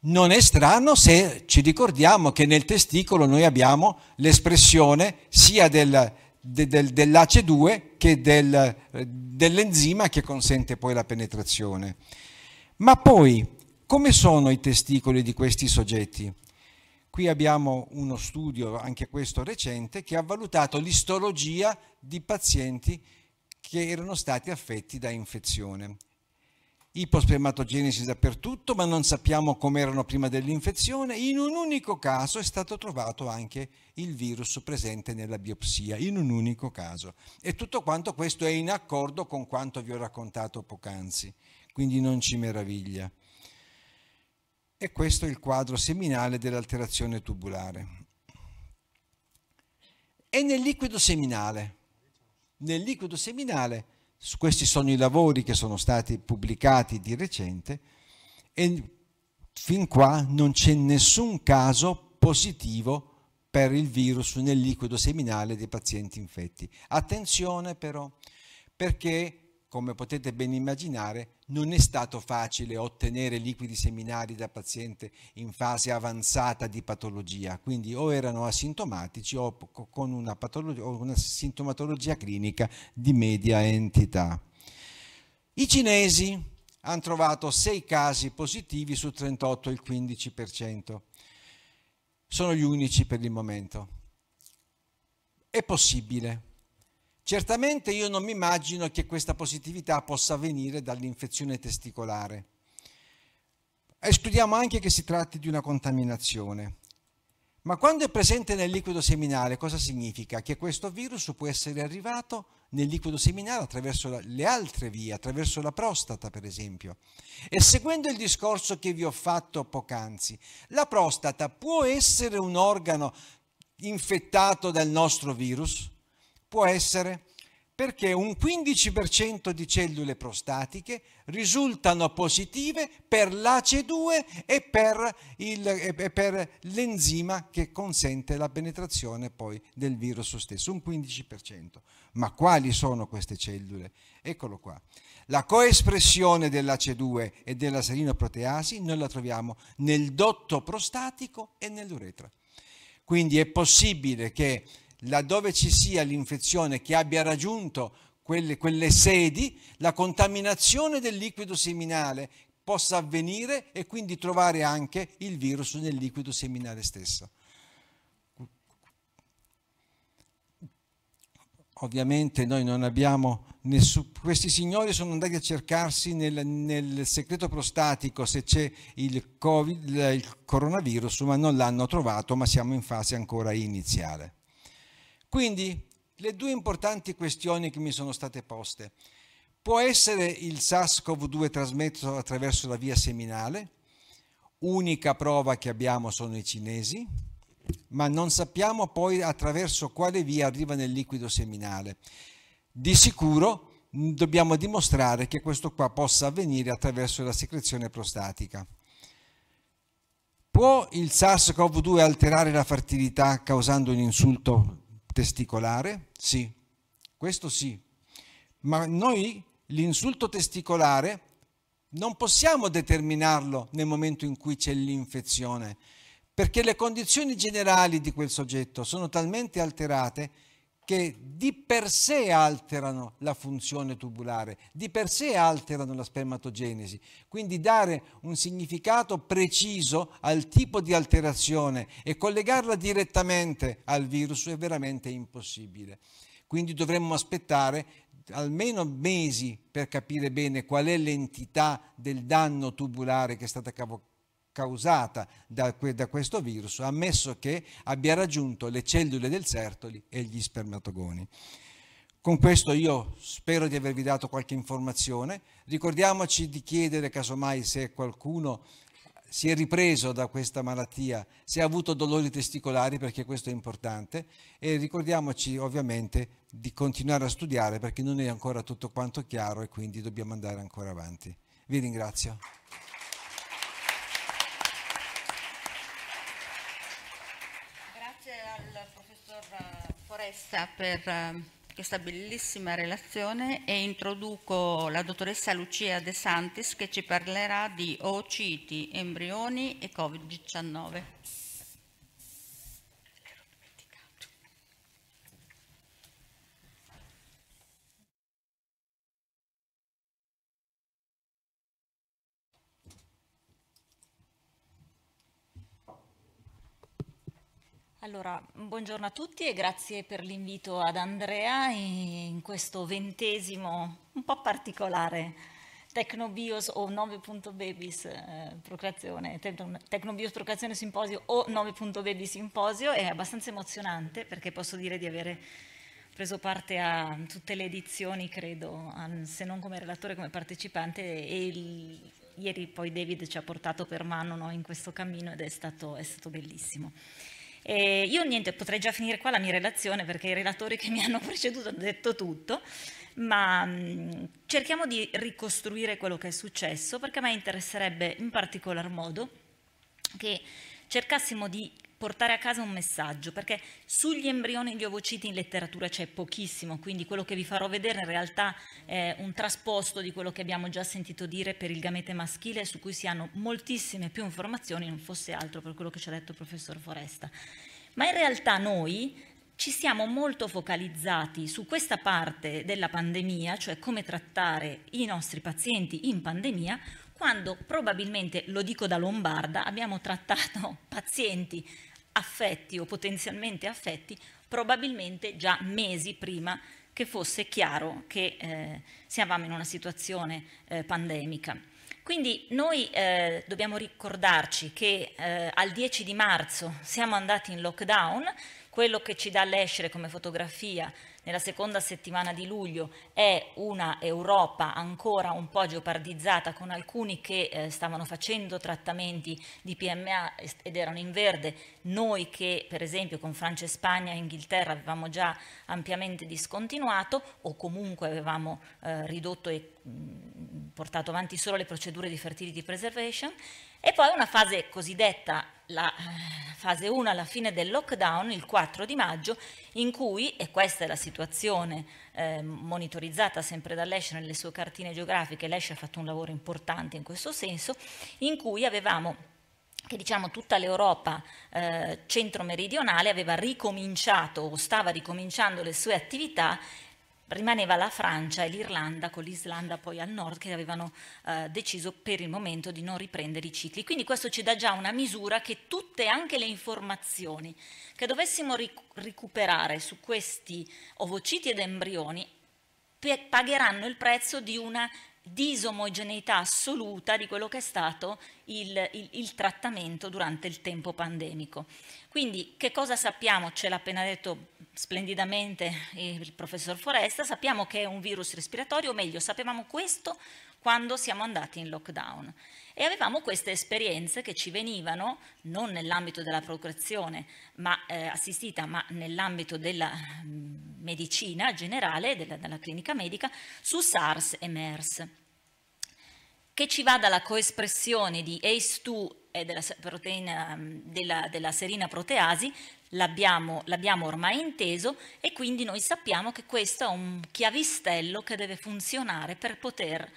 Non è strano se ci ricordiamo che nel testicolo noi abbiamo l'espressione sia del, de, del, dell'A C E due che del, dell'enzima che consente poi la penetrazione. Ma poi come sono i testicoli di questi soggetti? Qui abbiamo uno studio, anche questo recente, che ha valutato l'istologia di pazienti che erano stati affetti da infezione. Ipospermatogenesi dappertutto, ma non sappiamo come erano prima dell'infezione. In un unico caso è stato trovato anche il virus presente nella biopsia, in un unico caso. E tutto quanto questo è in accordo con quanto vi ho raccontato poc'anzi, quindi non ci meraviglia. E questo è il quadro seminale dell'alterazione tubulare. E nel liquido seminale? Nel liquido seminale, questi sono i lavori che sono stati pubblicati di recente, e fin qua non c'è nessun caso positivo per il virus nel liquido seminale dei pazienti infetti. Attenzione però, perché come potete ben immaginare, non è stato facile ottenere liquidi seminali da paziente in fase avanzata di patologia, quindi o erano asintomatici o con una, patologia, o una sintomatologia clinica di media entità. I cinesi hanno trovato sei casi positivi su trentotto, il quindici per cento. Sono gli unici per il momento. È possibile. Certamente io non mi immagino che questa positività possa venire dall'infezione testicolare. Escludiamo anche che si tratti di una contaminazione. Ma quando è presente nel liquido seminale, cosa significa? Che questo virus può essere arrivato nel liquido seminale attraverso le altre vie, attraverso la prostata per esempio. E seguendo il discorso che vi ho fatto poc'anzi, la prostata può essere un organo infettato dal nostro virus? Può essere, perché un quindici per cento di cellule prostatiche risultano positive per l'A C E due e per, il, per l'enzima che consente la penetrazione poi del virus stesso, un quindici per cento. Ma quali sono queste cellule? Eccolo qua. La coespressione dell'A C E due e della serinoproteasi noi la troviamo nel dotto prostatico e nell'uretra. Quindi è possibile che laddove ci sia l'infezione che abbia raggiunto quelle, quelle sedi, la contaminazione del liquido seminale possa avvenire e quindi trovare anche il virus nel liquido seminale stesso. Ovviamente noi non abbiamo nessun... Questi signori sono andati a cercarsi nel, nel secreto prostatico se c'è il COVID, il coronavirus, ma non l'hanno trovato, ma siamo in fase ancora iniziale. Quindi le due importanti questioni che mi sono state poste: può essere il SARS-CoV due trasmesso attraverso la via seminale? Unica prova che abbiamo sono i cinesi, ma non sappiamo poi attraverso quale via arriva nel liquido seminale. Di sicuro dobbiamo dimostrare che questo qua possa avvenire attraverso la secrezione prostatica. Può il SARS-CoV due alterare la fertilità causando un insulto testicolare? Sì, questo sì, ma noi l'insulto testicolare non possiamo determinarlo nel momento in cui c'è l'infezione, perché le condizioni generali di quel soggetto sono talmente alterate che di per sé alterano la funzione tubulare, di per sé alterano la spermatogenesi. Quindi dare un significato preciso al tipo di alterazione e collegarla direttamente al virus è veramente impossibile. Quindi dovremmo aspettare almeno mesi per capire bene qual è l'entità del danno tubulare che è stata causata. causata da, da questo virus, ammesso che abbia raggiunto le cellule del Sertoli e gli spermatogoni. Con questo io spero di avervi dato qualche informazione. Ricordiamoci di chiedere casomai se qualcuno si è ripreso da questa malattia, se ha avuto dolori testicolari, perché questo è importante, e ricordiamoci ovviamente di continuare a studiare perché non è ancora tutto quanto chiaro e quindi dobbiamo andare ancora avanti. Vi ringrazio. Per questa bellissima relazione e introduco la dottoressa Lucia De Santis che ci parlerà di oociti, embrioni e Covid diciannove. Allora, buongiorno a tutti e grazie per l'invito ad Andrea in questo ventesimo un po' particolare Tecnobios o nove punto babies eh, procreazione, Tecnobios Procreazione Simposio o nove punto baby Simposio. È abbastanza emozionante perché posso dire di avere preso parte a tutte le edizioni, credo, se non come relatore come partecipante, e il, ieri poi David ci ha portato per mano, no, in questo cammino ed è stato, è stato bellissimo. Eh, io niente, potrei già finire qua la mia relazione perché i relatori che mi hanno preceduto hanno detto tutto, ma mh, cerchiamo di ricostruire quello che è successo, perché a me interesserebbe in particolar modo che cercassimo di portare a casa un messaggio, perché sugli embrioni e gli ovociti in letteratura c'è pochissimo, quindi quello che vi farò vedere in realtà è un trasposto di quello che abbiamo già sentito dire per il gamete maschile, su cui si hanno moltissime più informazioni, non fosse altro per quello che ci ha detto il professor Foresta. Ma in realtà noi ci siamo molto focalizzati su questa parte della pandemia, cioè come trattare i nostri pazienti in pandemia, quando probabilmente, lo dico da lombarda, abbiamo trattato pazienti affetti o potenzialmente affetti probabilmente già mesi prima che fosse chiaro che eh, siamo in una situazione eh, pandemica. Quindi noi eh, dobbiamo ricordarci che eh, al dieci di marzo siamo andati in lockdown. Quello che ci dà l'ESHRE come fotografia nella seconda settimana di luglio è una Europa ancora un po' geopardizzata, con alcuni che eh, stavano facendo trattamenti di P M A ed erano in verde, noi che per esempio con Francia e Spagna e Inghilterra avevamo già ampiamente discontinuato o comunque avevamo eh, ridotto e mh, portato avanti solo le procedure di fertility preservation. E poi una fase cosiddetta, la fase uno alla fine del lockdown, il quattro di maggio, in cui, e questa è la situazione eh, monitorizzata sempre dall'ESHRE nelle sue cartine geografiche, l'ESHRE ha fatto un lavoro importante in questo senso, in cui avevamo che diciamo tutta l'Europa eh, centro-meridionale aveva ricominciato o stava ricominciando le sue attività. Rimaneva la Francia e l'Irlanda, con l'Islanda poi al nord, che avevano eh, deciso per il momento di non riprendere i cicli. Quindi questo ci dà già una misura che tutte anche le informazioni che dovessimo ric- recuperare su questi ovociti ed embrioni pagheranno il prezzo di una disomogeneità assoluta di quello che è stato il, il, il trattamento durante il tempo pandemico. Quindi che cosa sappiamo? Ce l'ha appena detto splendidamente il professor Foresta. Sappiamo che è un virus respiratorio, o meglio sapevamo questo quando siamo andati in lockdown e avevamo queste esperienze che ci venivano non nell'ambito della procreazione ma, eh, assistita, ma nell'ambito della mh, medicina generale, della, della clinica medica, su SARS e MERS. Che ci va dalla coespressione di A C E due e della, proteina, della, della serina proteasi, l'abbiamo ormai inteso, e quindi noi sappiamo che questo è un chiavistello che deve funzionare per poter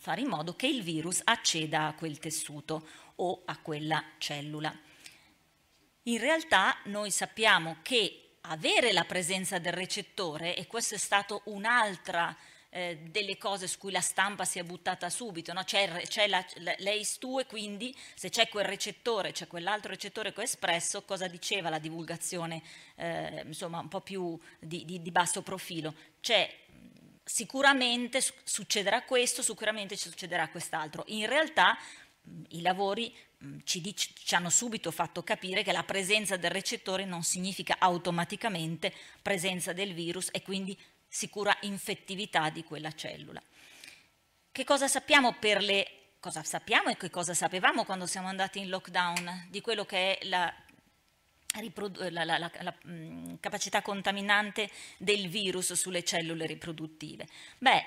fare in modo che il virus acceda a quel tessuto o a quella cellula. In realtà noi sappiamo che avere la presenza del recettore, e questo è stato un'altra eh, delle cose su cui la stampa si è buttata subito, no? C'è l'A C E due e quindi se c'è quel recettore, c'è quell'altro recettore coespresso, cosa diceva la divulgazione eh, insomma un po' più di, di, di basso profilo? C'è sicuramente succederà questo, sicuramente ci succederà quest'altro. In realtà i lavori ci, dic- ci hanno subito fatto capire che la presenza del recettore non significa automaticamente presenza del virus e quindi sicura infettività di quella cellula. Che cosa sappiamo per le... cosa sappiamo e che cosa sapevamo quando siamo andati in lockdown di quello che è la... La, la, la, la capacità contaminante del virus sulle cellule riproduttive? Beh,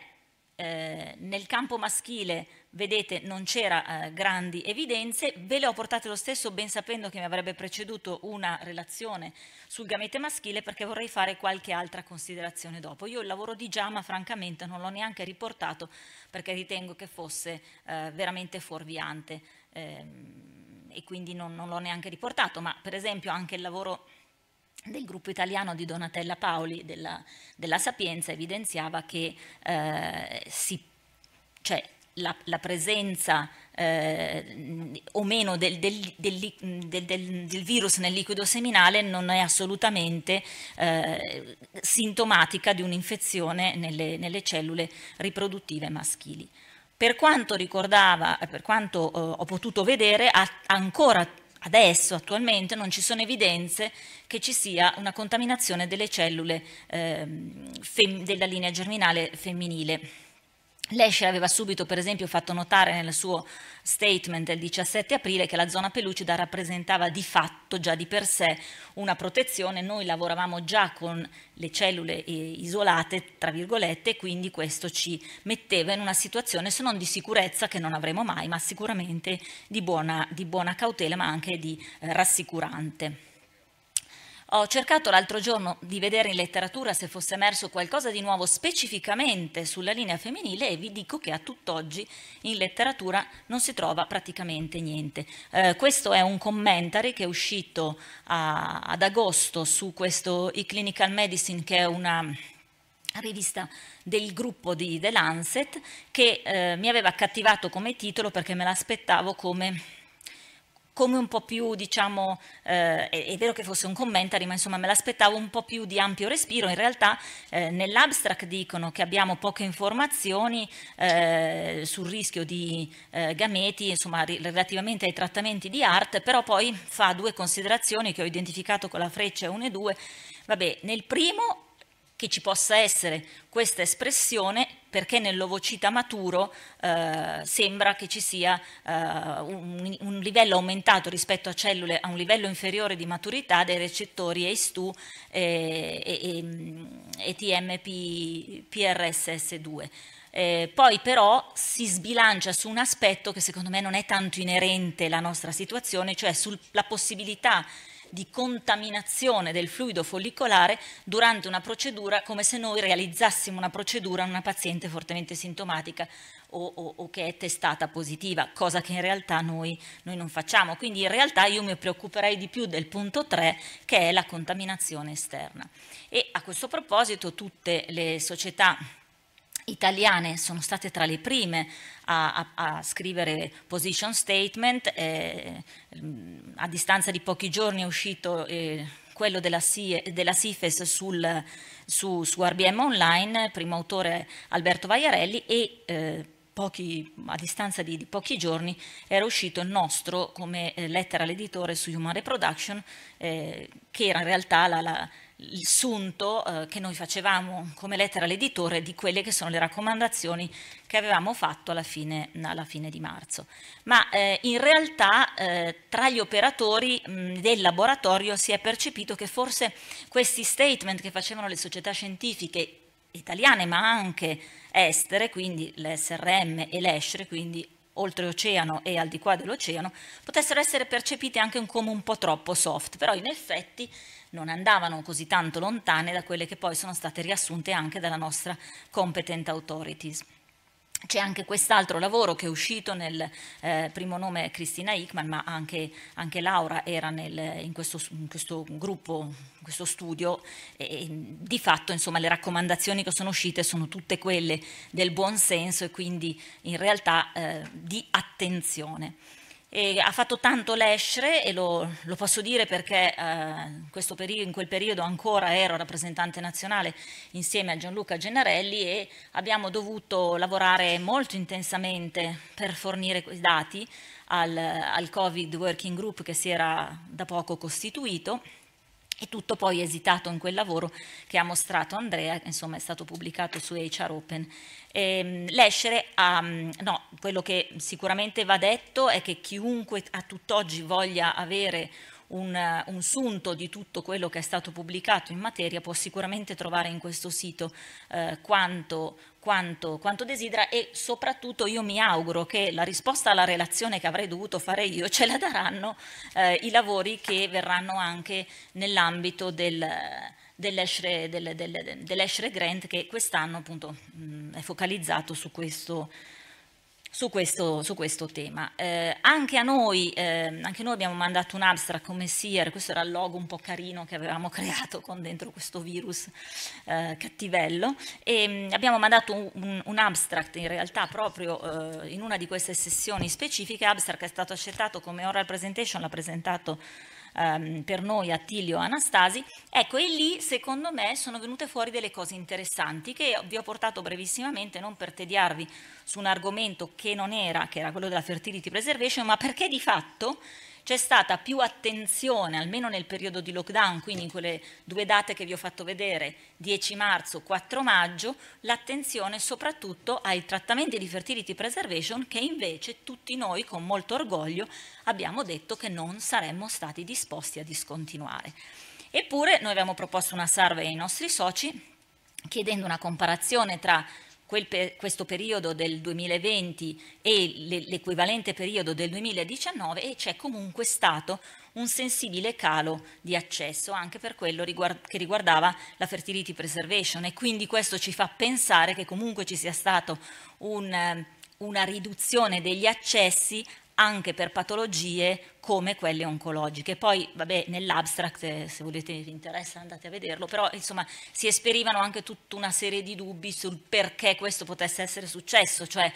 eh, nel campo maschile, vedete, non c'era eh, grandi evidenze. Ve le ho portate lo stesso ben sapendo che mi avrebbe preceduto una relazione sul gamete maschile, perché vorrei fare qualche altra considerazione dopo. Io il lavoro di Giama francamente non l'ho neanche riportato perché ritengo che fosse eh, veramente fuorviante. Eh, e quindi non, non l'ho neanche riportato, ma per esempio anche il lavoro del gruppo italiano di Donatella Paoli della, della Sapienza evidenziava che eh, si, cioè, la, la presenza eh, o meno del, del, del, del, del, del virus nel liquido seminale non è assolutamente eh, sintomatica di un'infezione nelle, nelle cellule riproduttive maschili. Per quanto ricordava, per quanto eh, ho potuto vedere, a, ancora adesso, attualmente, non ci sono evidenze che ci sia una contaminazione delle cellule eh, della linea germinale femminile. L'ESHRE aveva subito, per esempio, fatto notare nel suo statement del diciassette aprile che la zona pellucida rappresentava di fatto già di per sé una protezione. Noi lavoravamo già con le cellule isolate, tra virgolette, quindi questo ci metteva in una situazione, se non di sicurezza, che non avremo mai, ma sicuramente di buona, di buona cautela, ma anche di eh, rassicurante. Ho cercato l'altro giorno di vedere in letteratura se fosse emerso qualcosa di nuovo specificamente sulla linea femminile e vi dico che a tutt'oggi in letteratura non si trova praticamente niente. Eh, questo è un commentary che è uscito a, ad agosto su questo eClinical Medicine, che è una rivista del gruppo di The Lancet, che eh, mi aveva accattivato come titolo perché me l'aspettavo come... come un po' più, diciamo, eh, è, è vero che fosse un commentary, ma insomma me l'aspettavo un po' più di ampio respiro. In realtà eh, nell'abstract dicono che abbiamo poche informazioni eh, sul rischio di eh, gameti, insomma, relativamente ai trattamenti di A R T, però poi fa due considerazioni che ho identificato con la freccia uno e due. Vabbè, nel primo, che ci possa essere questa espressione perché nell'ovocita maturo eh, sembra che ci sia eh, un, un livello aumentato rispetto a cellule a un livello inferiore di maturità dei recettori A C E due e, e, e T M P R S S due. Eh, poi però si sbilancia su un aspetto che secondo me non è tanto inerente alla nostra situazione, cioè sulla possibilità di contaminazione del fluido follicolare durante una procedura, come se noi realizzassimo una procedura in una paziente fortemente sintomatica o, o, o che è testata positiva, cosa che in realtà noi, noi non facciamo. Quindi in realtà io mi preoccuperei di più del punto tre, che è la contaminazione esterna. E a questo proposito tutte le società italiane sono state tra le prime a, a, a scrivere position statement. Eh, a distanza di pochi giorni è uscito eh, quello della, Sie, della SIFES sul, su, su R B M Online, primo autore Alberto Vajarelli, e eh, pochi, a distanza di, di pochi giorni era uscito il nostro come eh, lettera all'editore su Human Reproduction, eh, che era in realtà la... la il sunto eh, che noi facevamo come lettera all'editore di quelle che sono le raccomandazioni che avevamo fatto alla fine, alla fine di marzo. Ma eh, in realtà eh, tra gli operatori mh, del laboratorio si è percepito che forse questi statement che facevano le società scientifiche italiane ma anche estere, quindi l'S R M e l'ESHRE, quindi oltreoceano e al di qua dell'oceano, potessero essere percepite anche come un po' troppo soft, però in effetti non andavano così tanto lontane da quelle che poi sono state riassunte anche dalla nostra competent authorities. C'è anche quest'altro lavoro che è uscito, nel eh, primo nome è Cristina Hickman, ma anche, anche Laura era nel, in, questo, in questo gruppo, in questo studio, e, e di fatto insomma le raccomandazioni che sono uscite sono tutte quelle del buon senso e quindi in realtà eh, di attenzione. E ha fatto tanto l'ESHRE, e lo, lo posso dire perché eh, in, questo periodo, in quel periodo ancora ero rappresentante nazionale insieme a Gianluca Gennarelli, e abbiamo dovuto lavorare molto intensamente per fornire quei dati al, al Covid Working Group che si era da poco costituito, e tutto poi esitato in quel lavoro che ha mostrato Andrea, insomma è stato pubblicato su H R Open. L'ESHRE, no, quello che sicuramente va detto è che chiunque a tutt'oggi voglia avere un, un sunto di tutto quello che è stato pubblicato in materia può sicuramente trovare in questo sito eh, quanto, quanto, quanto desidera, e soprattutto io mi auguro che la risposta alla relazione che avrei dovuto fare io ce la daranno eh, i lavori che verranno anche nell'ambito del... dell'ESHRE del, del, dell'ESHRE Grant, che quest'anno appunto mh, è focalizzato su questo, su questo, su questo tema. Eh, anche, a noi, eh, anche noi abbiamo mandato un abstract come SIER, questo era il logo un po' carino che avevamo creato con dentro questo virus eh, cattivello, e mh, abbiamo mandato un, un, un abstract in realtà proprio eh, in una di queste sessioni specifiche. Abstract è stato accettato come oral presentation, l'ha presentato Um, per noi Attilio Anastasi, ecco, e lì secondo me sono venute fuori delle cose interessanti che vi ho portato brevissimamente, non per tediarvi su un argomento che non era, che era quello della fertility preservation, ma perché di fatto c'è stata più attenzione, almeno nel periodo di lockdown, quindi in quelle due date che vi ho fatto vedere, dieci marzo, quattro maggio, l'attenzione soprattutto ai trattamenti di fertility preservation, che invece tutti noi con molto orgoglio abbiamo detto che non saremmo stati disposti a discontinuare. Eppure noi abbiamo proposto una survey ai nostri soci chiedendo una comparazione tra quel per, questo periodo del duemilaventi e l'equivalente periodo del duemiladiciannove, e c'è comunque stato un sensibile calo di accesso anche per quello riguard- che riguardava la fertility preservation, e quindi questo ci fa pensare che comunque ci sia stato un, una riduzione degli accessi anche per patologie come quelle oncologiche. Poi, vabbè, nell'abstract, se volete, vi interessa, andate a vederlo, però insomma si esperivano anche tutta una serie di dubbi sul perché questo potesse essere successo, cioè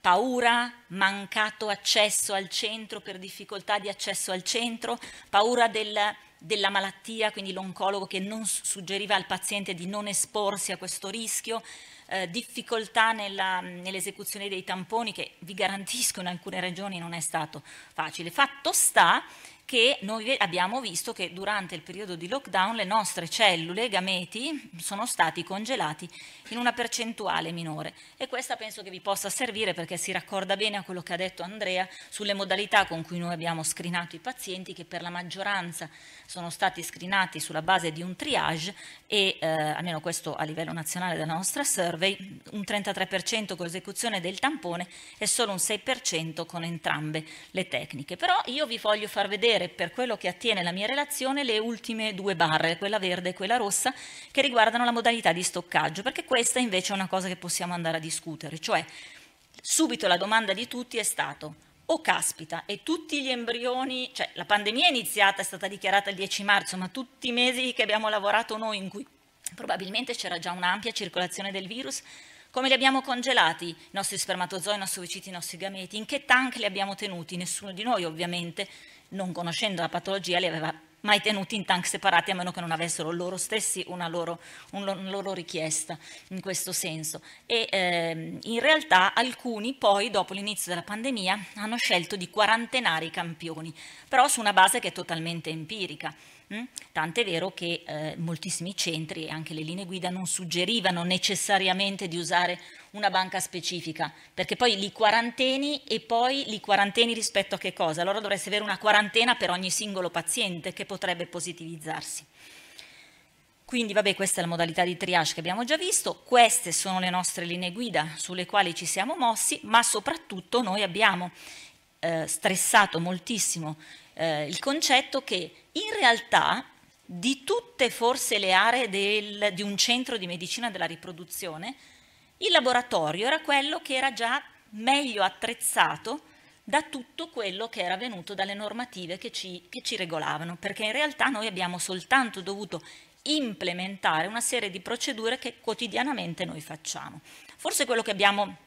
paura, mancato accesso al centro per difficoltà di accesso al centro, paura del, della malattia, quindi l'oncologo che non suggeriva al paziente di non esporsi a questo rischio, Eh, difficoltà nella, nell'esecuzione dei tamponi, che vi garantisco in alcune regioni non è stato facile. Fatto sta che noi abbiamo visto che durante il periodo di lockdown le nostre cellule gameti sono stati congelati in una percentuale minore, e questa penso che vi possa servire perché si raccorda bene a quello che ha detto Andrea sulle modalità con cui noi abbiamo scrinato i pazienti, che per la maggioranza sono stati screenati sulla base di un triage e, eh, almeno questo a livello nazionale della nostra survey, un trentatré per cento con esecuzione del tampone e solo un sei per cento con entrambe le tecniche. Però io vi voglio far vedere, per quello che attiene la mia relazione, le ultime due barre, quella verde e quella rossa, che riguardano la modalità di stoccaggio, perché questa invece è una cosa che possiamo andare a discutere, cioè subito la domanda di tutti è stato: oh caspita, e tutti gli embrioni, cioè la pandemia è iniziata, è stata dichiarata il dieci marzo, ma tutti i mesi che abbiamo lavorato noi in cui probabilmente c'era già un'ampia circolazione del virus, come li abbiamo congelati, i nostri spermatozoi, i nostri ovociti, i nostri gameti, in che tank li abbiamo tenuti? Nessuno di noi ovviamente, non conoscendo la patologia, li aveva mai tenuti in tank separati, a meno che non avessero loro stessi una loro, una loro richiesta in questo senso. E ehm, in realtà alcuni poi, dopo l'inizio della pandemia, hanno scelto di quarantenare i campioni, però su una base che è totalmente empirica. Mm? Tant'è vero che eh, moltissimi centri e anche le linee guida non suggerivano necessariamente di usare una banca specifica, perché poi li quaranteni e poi li quaranteni rispetto a che cosa? Allora dovresti avere una quarantena per ogni singolo paziente che potrebbe positivizzarsi. Quindi vabbè, questa è la modalità di triage che abbiamo già visto, queste sono le nostre linee guida sulle quali ci siamo mossi, ma soprattutto noi abbiamo eh, stressato moltissimo eh, il concetto che in realtà di tutte forse le aree del, di un centro di medicina della riproduzione, il laboratorio era quello che era già meglio attrezzato da tutto quello che era venuto dalle normative che ci, che ci regolavano, perché in realtà noi abbiamo soltanto dovuto implementare una serie di procedure che quotidianamente noi facciamo. Forse quello che abbiamo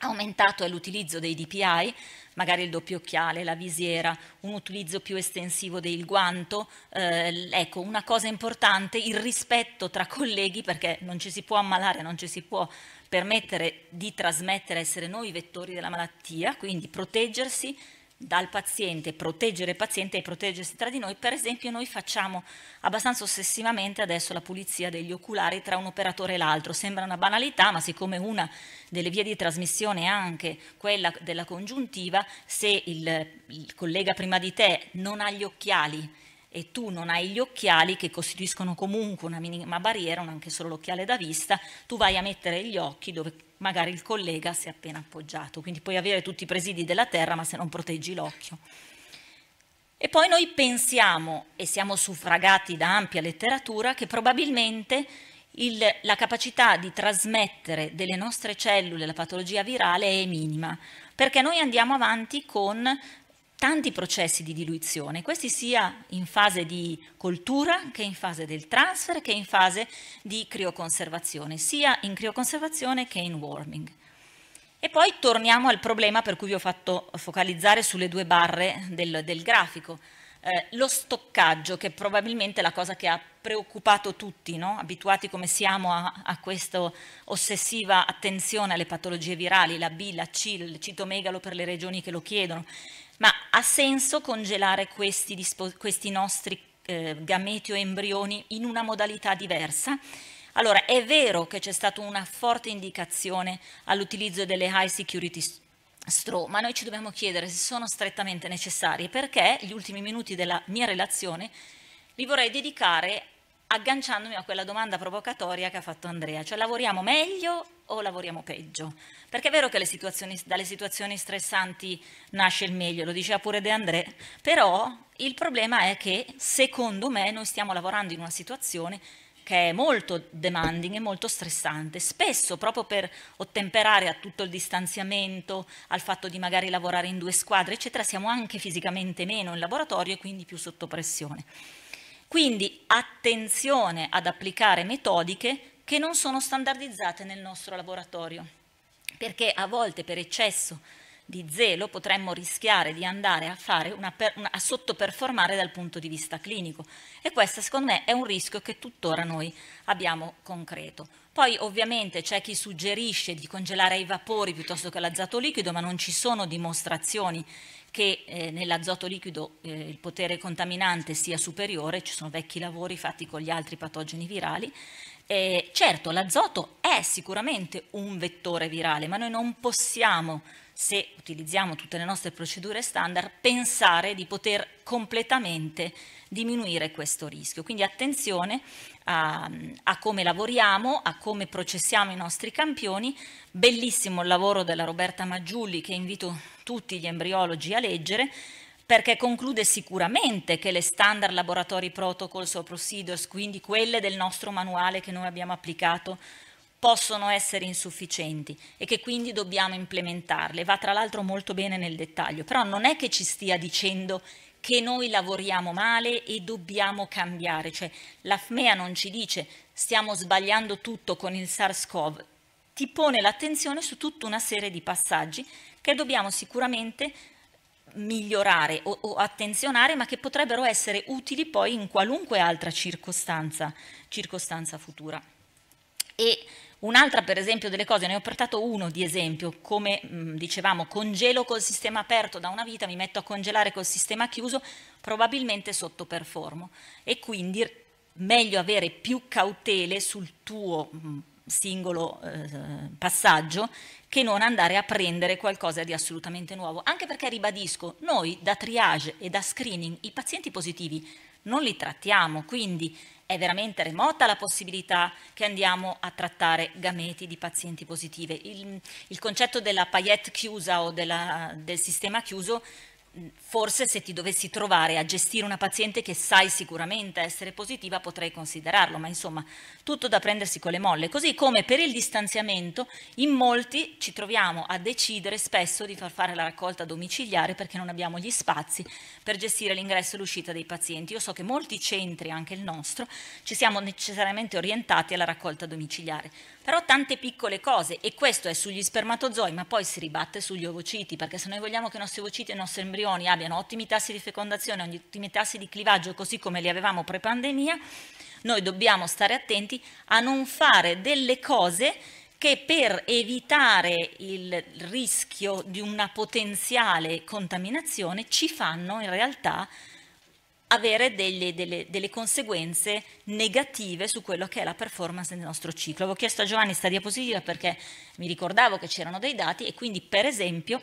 aumentato è l'utilizzo dei D P I, magari il doppio occhiale, la visiera, un utilizzo più estensivo del guanto, eh, ecco una cosa importante, il rispetto tra colleghi, perché non ci si può ammalare, non ci si può permettere di trasmettere, essere noi i vettori della malattia, quindi proteggersi dal paziente, proteggere il paziente e proteggersi tra di noi. Per esempio noi facciamo abbastanza ossessivamente adesso la pulizia degli oculari tra un operatore e l'altro, sembra una banalità, ma siccome una delle vie di trasmissione è anche quella della congiuntiva, se il, il collega prima di te non ha gli occhiali e tu non hai gli occhiali, che costituiscono comunque una minima barriera, anche solo l'occhiale da vista, tu vai a mettere gli occhi dove magari il collega si è appena appoggiato, quindi puoi avere tutti i presidi della terra, ma se non proteggi l'occhio. E poi noi pensiamo, e siamo suffragati da ampia letteratura, che probabilmente il, la capacità di trasmettere delle nostre cellule la patologia virale è minima, perché noi andiamo avanti con tanti processi di diluizione, questi sia in fase di coltura che in fase del transfer che in fase di crioconservazione, sia in crioconservazione che in warming. E poi torniamo al problema per cui vi ho fatto focalizzare sulle due barre del, del grafico, eh, lo stoccaggio, che probabilmente è la cosa che ha preoccupato tutti, no? Abituati come siamo a, a questa ossessiva attenzione alle patologie virali, la B, la C, il citomegalo per le regioni che lo chiedono. Ma ha senso congelare questi, questi nostri eh, gameti o embrioni in una modalità diversa? Allora, è vero che c'è stata una forte indicazione all'utilizzo delle high security straw, ma noi ci dobbiamo chiedere se sono strettamente necessarie, perché gli ultimi minuti della mia relazione li vorrei dedicare agganciandomi a quella domanda provocatoria che ha fatto Andrea, cioè lavoriamo meglio o lavoriamo peggio? Perché è vero che le situazioni, dalle situazioni stressanti nasce il meglio, lo diceva pure De Andrea, però il problema è che secondo me noi stiamo lavorando in una situazione che è molto demanding e molto stressante, spesso proprio per ottemperare a tutto il distanziamento, al fatto di magari lavorare in due squadre, eccetera, siamo anche fisicamente meno in laboratorio e quindi più sotto pressione. Quindi attenzione ad applicare metodiche che non sono standardizzate nel nostro laboratorio, perché a volte per eccesso di zelo potremmo rischiare di andare a, fare una per, una, a sottoperformare dal punto di vista clinico, e questo secondo me è un rischio che tuttora noi abbiamo concreto. Poi ovviamente c'è chi suggerisce di congelare i vapori piuttosto che l'azoto liquido, ma non ci sono dimostrazioni che eh, nell'azoto liquido eh, il potere contaminante sia superiore, ci sono vecchi lavori fatti con gli altri patogeni virali. Eh, certo, l'azoto è sicuramente un vettore virale, ma noi non possiamo, se utilizziamo tutte le nostre procedure standard, pensare di poter completamente diminuire questo rischio. Quindi attenzione a, a come lavoriamo, a come processiamo i nostri campioni. Bellissimo il lavoro della Roberta Maggiulli, che invito tutti gli embriologi a leggere, perché conclude sicuramente che le standard laboratory protocols o procedures, quindi quelle del nostro manuale che noi abbiamo applicato, possono essere insufficienti e che quindi dobbiamo implementarle. Va tra l'altro molto bene nel dettaglio, però non è che ci stia dicendo che noi lavoriamo male e dobbiamo cambiare, cioè l'AFMEA non ci dice stiamo sbagliando tutto con il SARS-CoV, ti pone l'attenzione su tutta una serie di passaggi che dobbiamo sicuramente migliorare o, o attenzionare, ma che potrebbero essere utili poi in qualunque altra circostanza, circostanza futura. E un'altra, per esempio, delle cose, ne ho portato uno di esempio, come mh, dicevamo, congelo col sistema aperto da una vita, mi metto a congelare col sistema chiuso, probabilmente sottoperformo. E quindi meglio avere più cautele sul tuo mh, singolo eh, passaggio che non andare a prendere qualcosa di assolutamente nuovo. Anche perché, ribadisco, noi da triage e da screening i pazienti positivi non li trattiamo, quindi è veramente remota la possibilità che andiamo a trattare gameti di pazienti positive. Il, il concetto della paillette chiusa o della, del sistema chiuso, forse se ti dovessi trovare a gestire una paziente che sai sicuramente essere positiva potrei considerarlo, ma insomma tutto da prendersi con le molle. Così come per il distanziamento in molti ci troviamo a decidere spesso di far fare la raccolta domiciliare perché non abbiamo gli spazi per gestire l'ingresso e l'uscita dei pazienti. Io so che molti centri, anche il nostro, ci siamo necessariamente orientati alla raccolta domiciliare, però tante piccole cose, e questo è sugli spermatozoi ma poi si ribatte sugli ovociti, perché se noi vogliamo che i nostri ovociti e i nostri embrioni abbiano ottimi tassi di fecondazione, ottimi tassi di clivaggio, così come li avevamo pre-pandemia, noi dobbiamo stare attenti a non fare delle cose che, per evitare il rischio di una potenziale contaminazione, ci fanno in realtà avere delle, delle, delle conseguenze negative su quello che è la performance del nostro ciclo. Avevo chiesto a Giovanni questa diapositiva perché mi ricordavo che c'erano dei dati, e quindi per esempio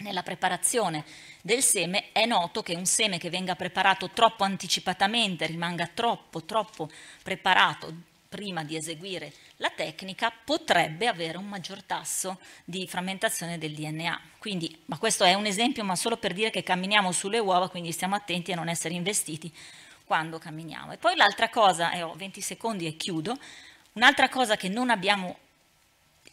nella preparazione del seme è noto che un seme che venga preparato troppo anticipatamente, rimanga troppo troppo preparato prima di eseguire la tecnica, potrebbe avere un maggior tasso di frammentazione del D N A. Quindi, ma questo è un esempio, ma solo per dire che camminiamo sulle uova, quindi stiamo attenti a non essere investiti quando camminiamo. E poi l'altra cosa, e ho venti secondi e chiudo, un'altra cosa che non abbiamo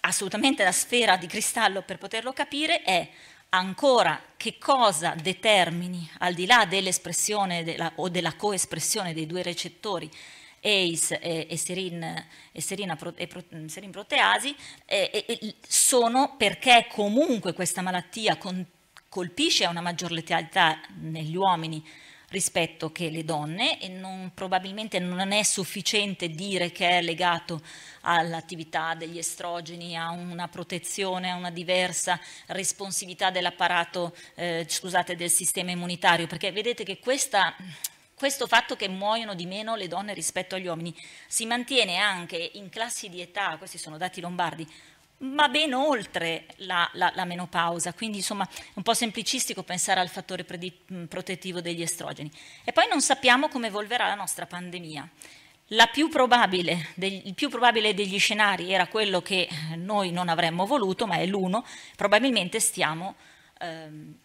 assolutamente la sfera di cristallo per poterlo capire è ancora che cosa determini, al di là dell'espressione della, o della coespressione dei due recettori A C E e, e, serin, e, serina, e pro, serinproteasi, e, e, sono, perché comunque questa malattia con, colpisce a una maggior letalità negli uomini rispetto che le donne, e non, probabilmente non è sufficiente dire che è legato all'attività degli estrogeni, a una protezione, a una diversa responsività dell'apparato, eh, scusate, del sistema immunitario, perché vedete che questa, questo fatto che muoiono di meno le donne rispetto agli uomini si mantiene anche in classi di età, questi sono dati lombardi, ma ben oltre la, la, la menopausa, quindi insomma è un po' semplicistico pensare al fattore protettivo degli estrogeni. E poi non sappiamo come evolverà la nostra pandemia, La più probabile, il più probabile degli scenari era quello che noi non avremmo voluto, ma è l'uno, probabilmente stiamo ehm,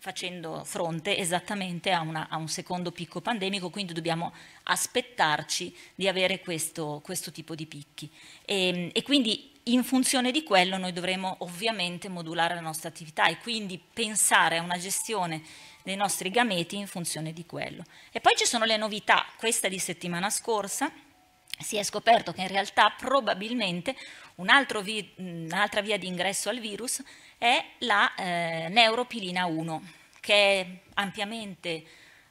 facendo fronte esattamente a, una, a un secondo picco pandemico, quindi dobbiamo aspettarci di avere questo, questo tipo di picchi. E, e quindi in funzione di quello noi dovremo ovviamente modulare la nostra attività e quindi pensare a una gestione dei nostri gameti in funzione di quello. E poi ci sono le novità, questa di settimana scorsa si è scoperto che in realtà probabilmente un'altra vi, un'altra via di ingresso al virus è la eh, neuropilina uno, che è ampiamente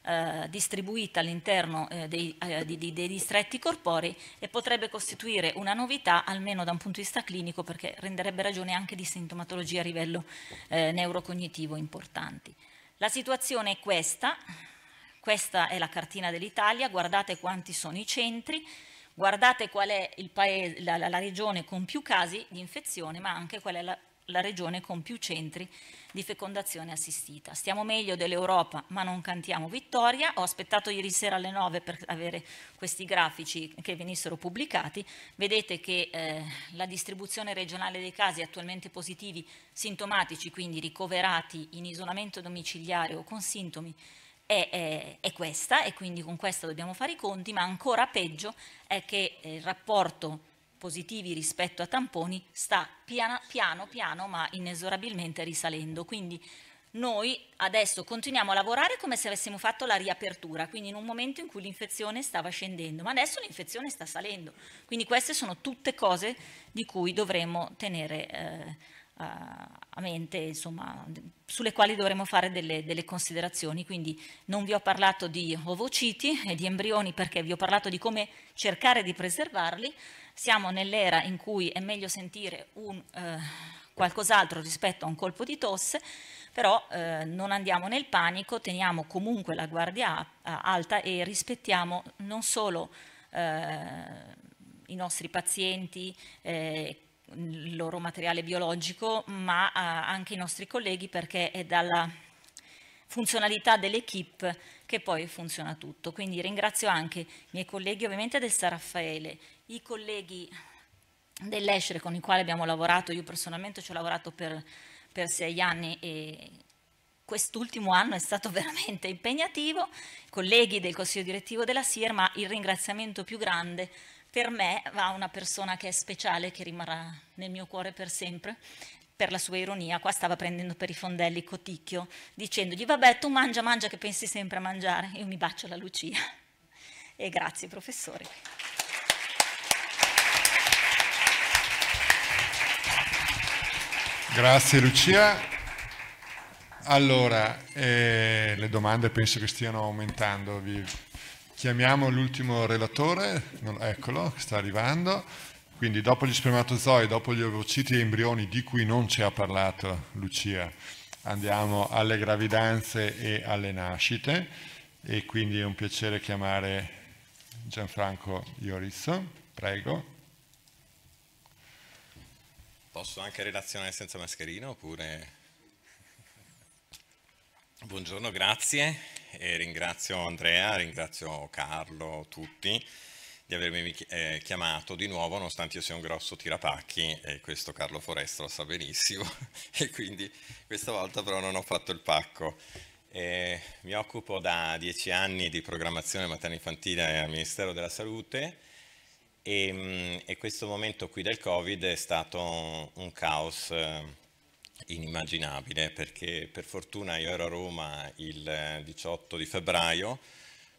eh, distribuita all'interno eh, dei, eh, di, di, dei distretti corporei e potrebbe costituire una novità almeno da un punto di vista clinico, perché renderebbe ragione anche di sintomatologie a livello eh, neurocognitivo importanti. La situazione è questa, questa è la cartina dell'Italia, guardate quanti sono i centri, guardate qual è il paese, la, la regione con più casi di infezione, ma anche qual è la, la regione con più centri di fecondazione assistita. Stiamo meglio dell'Europa, ma non cantiamo vittoria. Ho aspettato ieri sera alle nove per avere questi grafici che venissero pubblicati. Vedete che eh, la distribuzione regionale dei casi attualmente positivi sintomatici, quindi ricoverati in isolamento domiciliare o con sintomi, è, è, è questa, e quindi con questa dobbiamo fare i conti, ma ancora peggio è che il rapporto positivi rispetto a tamponi sta piano piano, piano ma inesorabilmente risalendo, quindi noi adesso continuiamo a lavorare come se avessimo fatto la riapertura, quindi in un momento in cui l'infezione stava scendendo, ma adesso l'infezione sta salendo, quindi queste sono tutte cose di cui dovremo tenere eh, a mente, insomma, sulle quali dovremo fare delle, delle considerazioni. Quindi non vi ho parlato di ovociti e di embrioni perché vi ho parlato di come cercare di preservarli. Siamo nell'era in cui è meglio sentire un, eh, qualcos'altro rispetto a un colpo di tosse, però eh, non andiamo nel panico, teniamo comunque la guardia alta e rispettiamo non solo eh, i nostri pazienti, eh, il loro materiale biologico, ma anche i nostri colleghi, perché è dalla funzionalità dell'equipe che poi funziona tutto. Quindi ringrazio anche i miei colleghi ovviamente del San Raffaele, i colleghi dell'ESHRE con i quali abbiamo lavorato, io personalmente ci ho lavorato per, per sei anni e quest'ultimo anno è stato veramente impegnativo, colleghi del Consiglio Direttivo della SIER, ma il ringraziamento più grande per me va a una persona che è speciale, che rimarrà nel mio cuore per sempre, per la sua ironia. Qua stava prendendo per i fondelli Coticchio, dicendogli vabbè tu mangia, mangia che pensi sempre a mangiare. Io mi bacio alla Lucia. E grazie professore. Grazie Lucia. Allora, eh, le domande penso che stiano aumentando. Vi... Chiamiamo l'ultimo relatore, eccolo, sta arrivando. Quindi dopo gli spermatozoi, dopo gli ovociti e embrioni di cui non ci ha parlato Lucia, andiamo alle gravidanze e alle nascite, e quindi è un piacere chiamare Gianfranco Jorizzo, prego. Posso anche relazionare senza mascherina oppure? Buongiorno, grazie. E ringrazio Andrea, ringrazio Carlo, tutti di avermi eh, chiamato di nuovo, nonostante io sia un grosso tirapacchi e questo Carlo Foresta lo sa benissimo e quindi questa volta però non ho fatto il pacco. E mi occupo da dieci anni di programmazione materno-infantile al Ministero della Salute e, e questo momento qui del Covid è stato un, un caos eh, inimmaginabile, perché per fortuna io ero a Roma il diciotto di febbraio,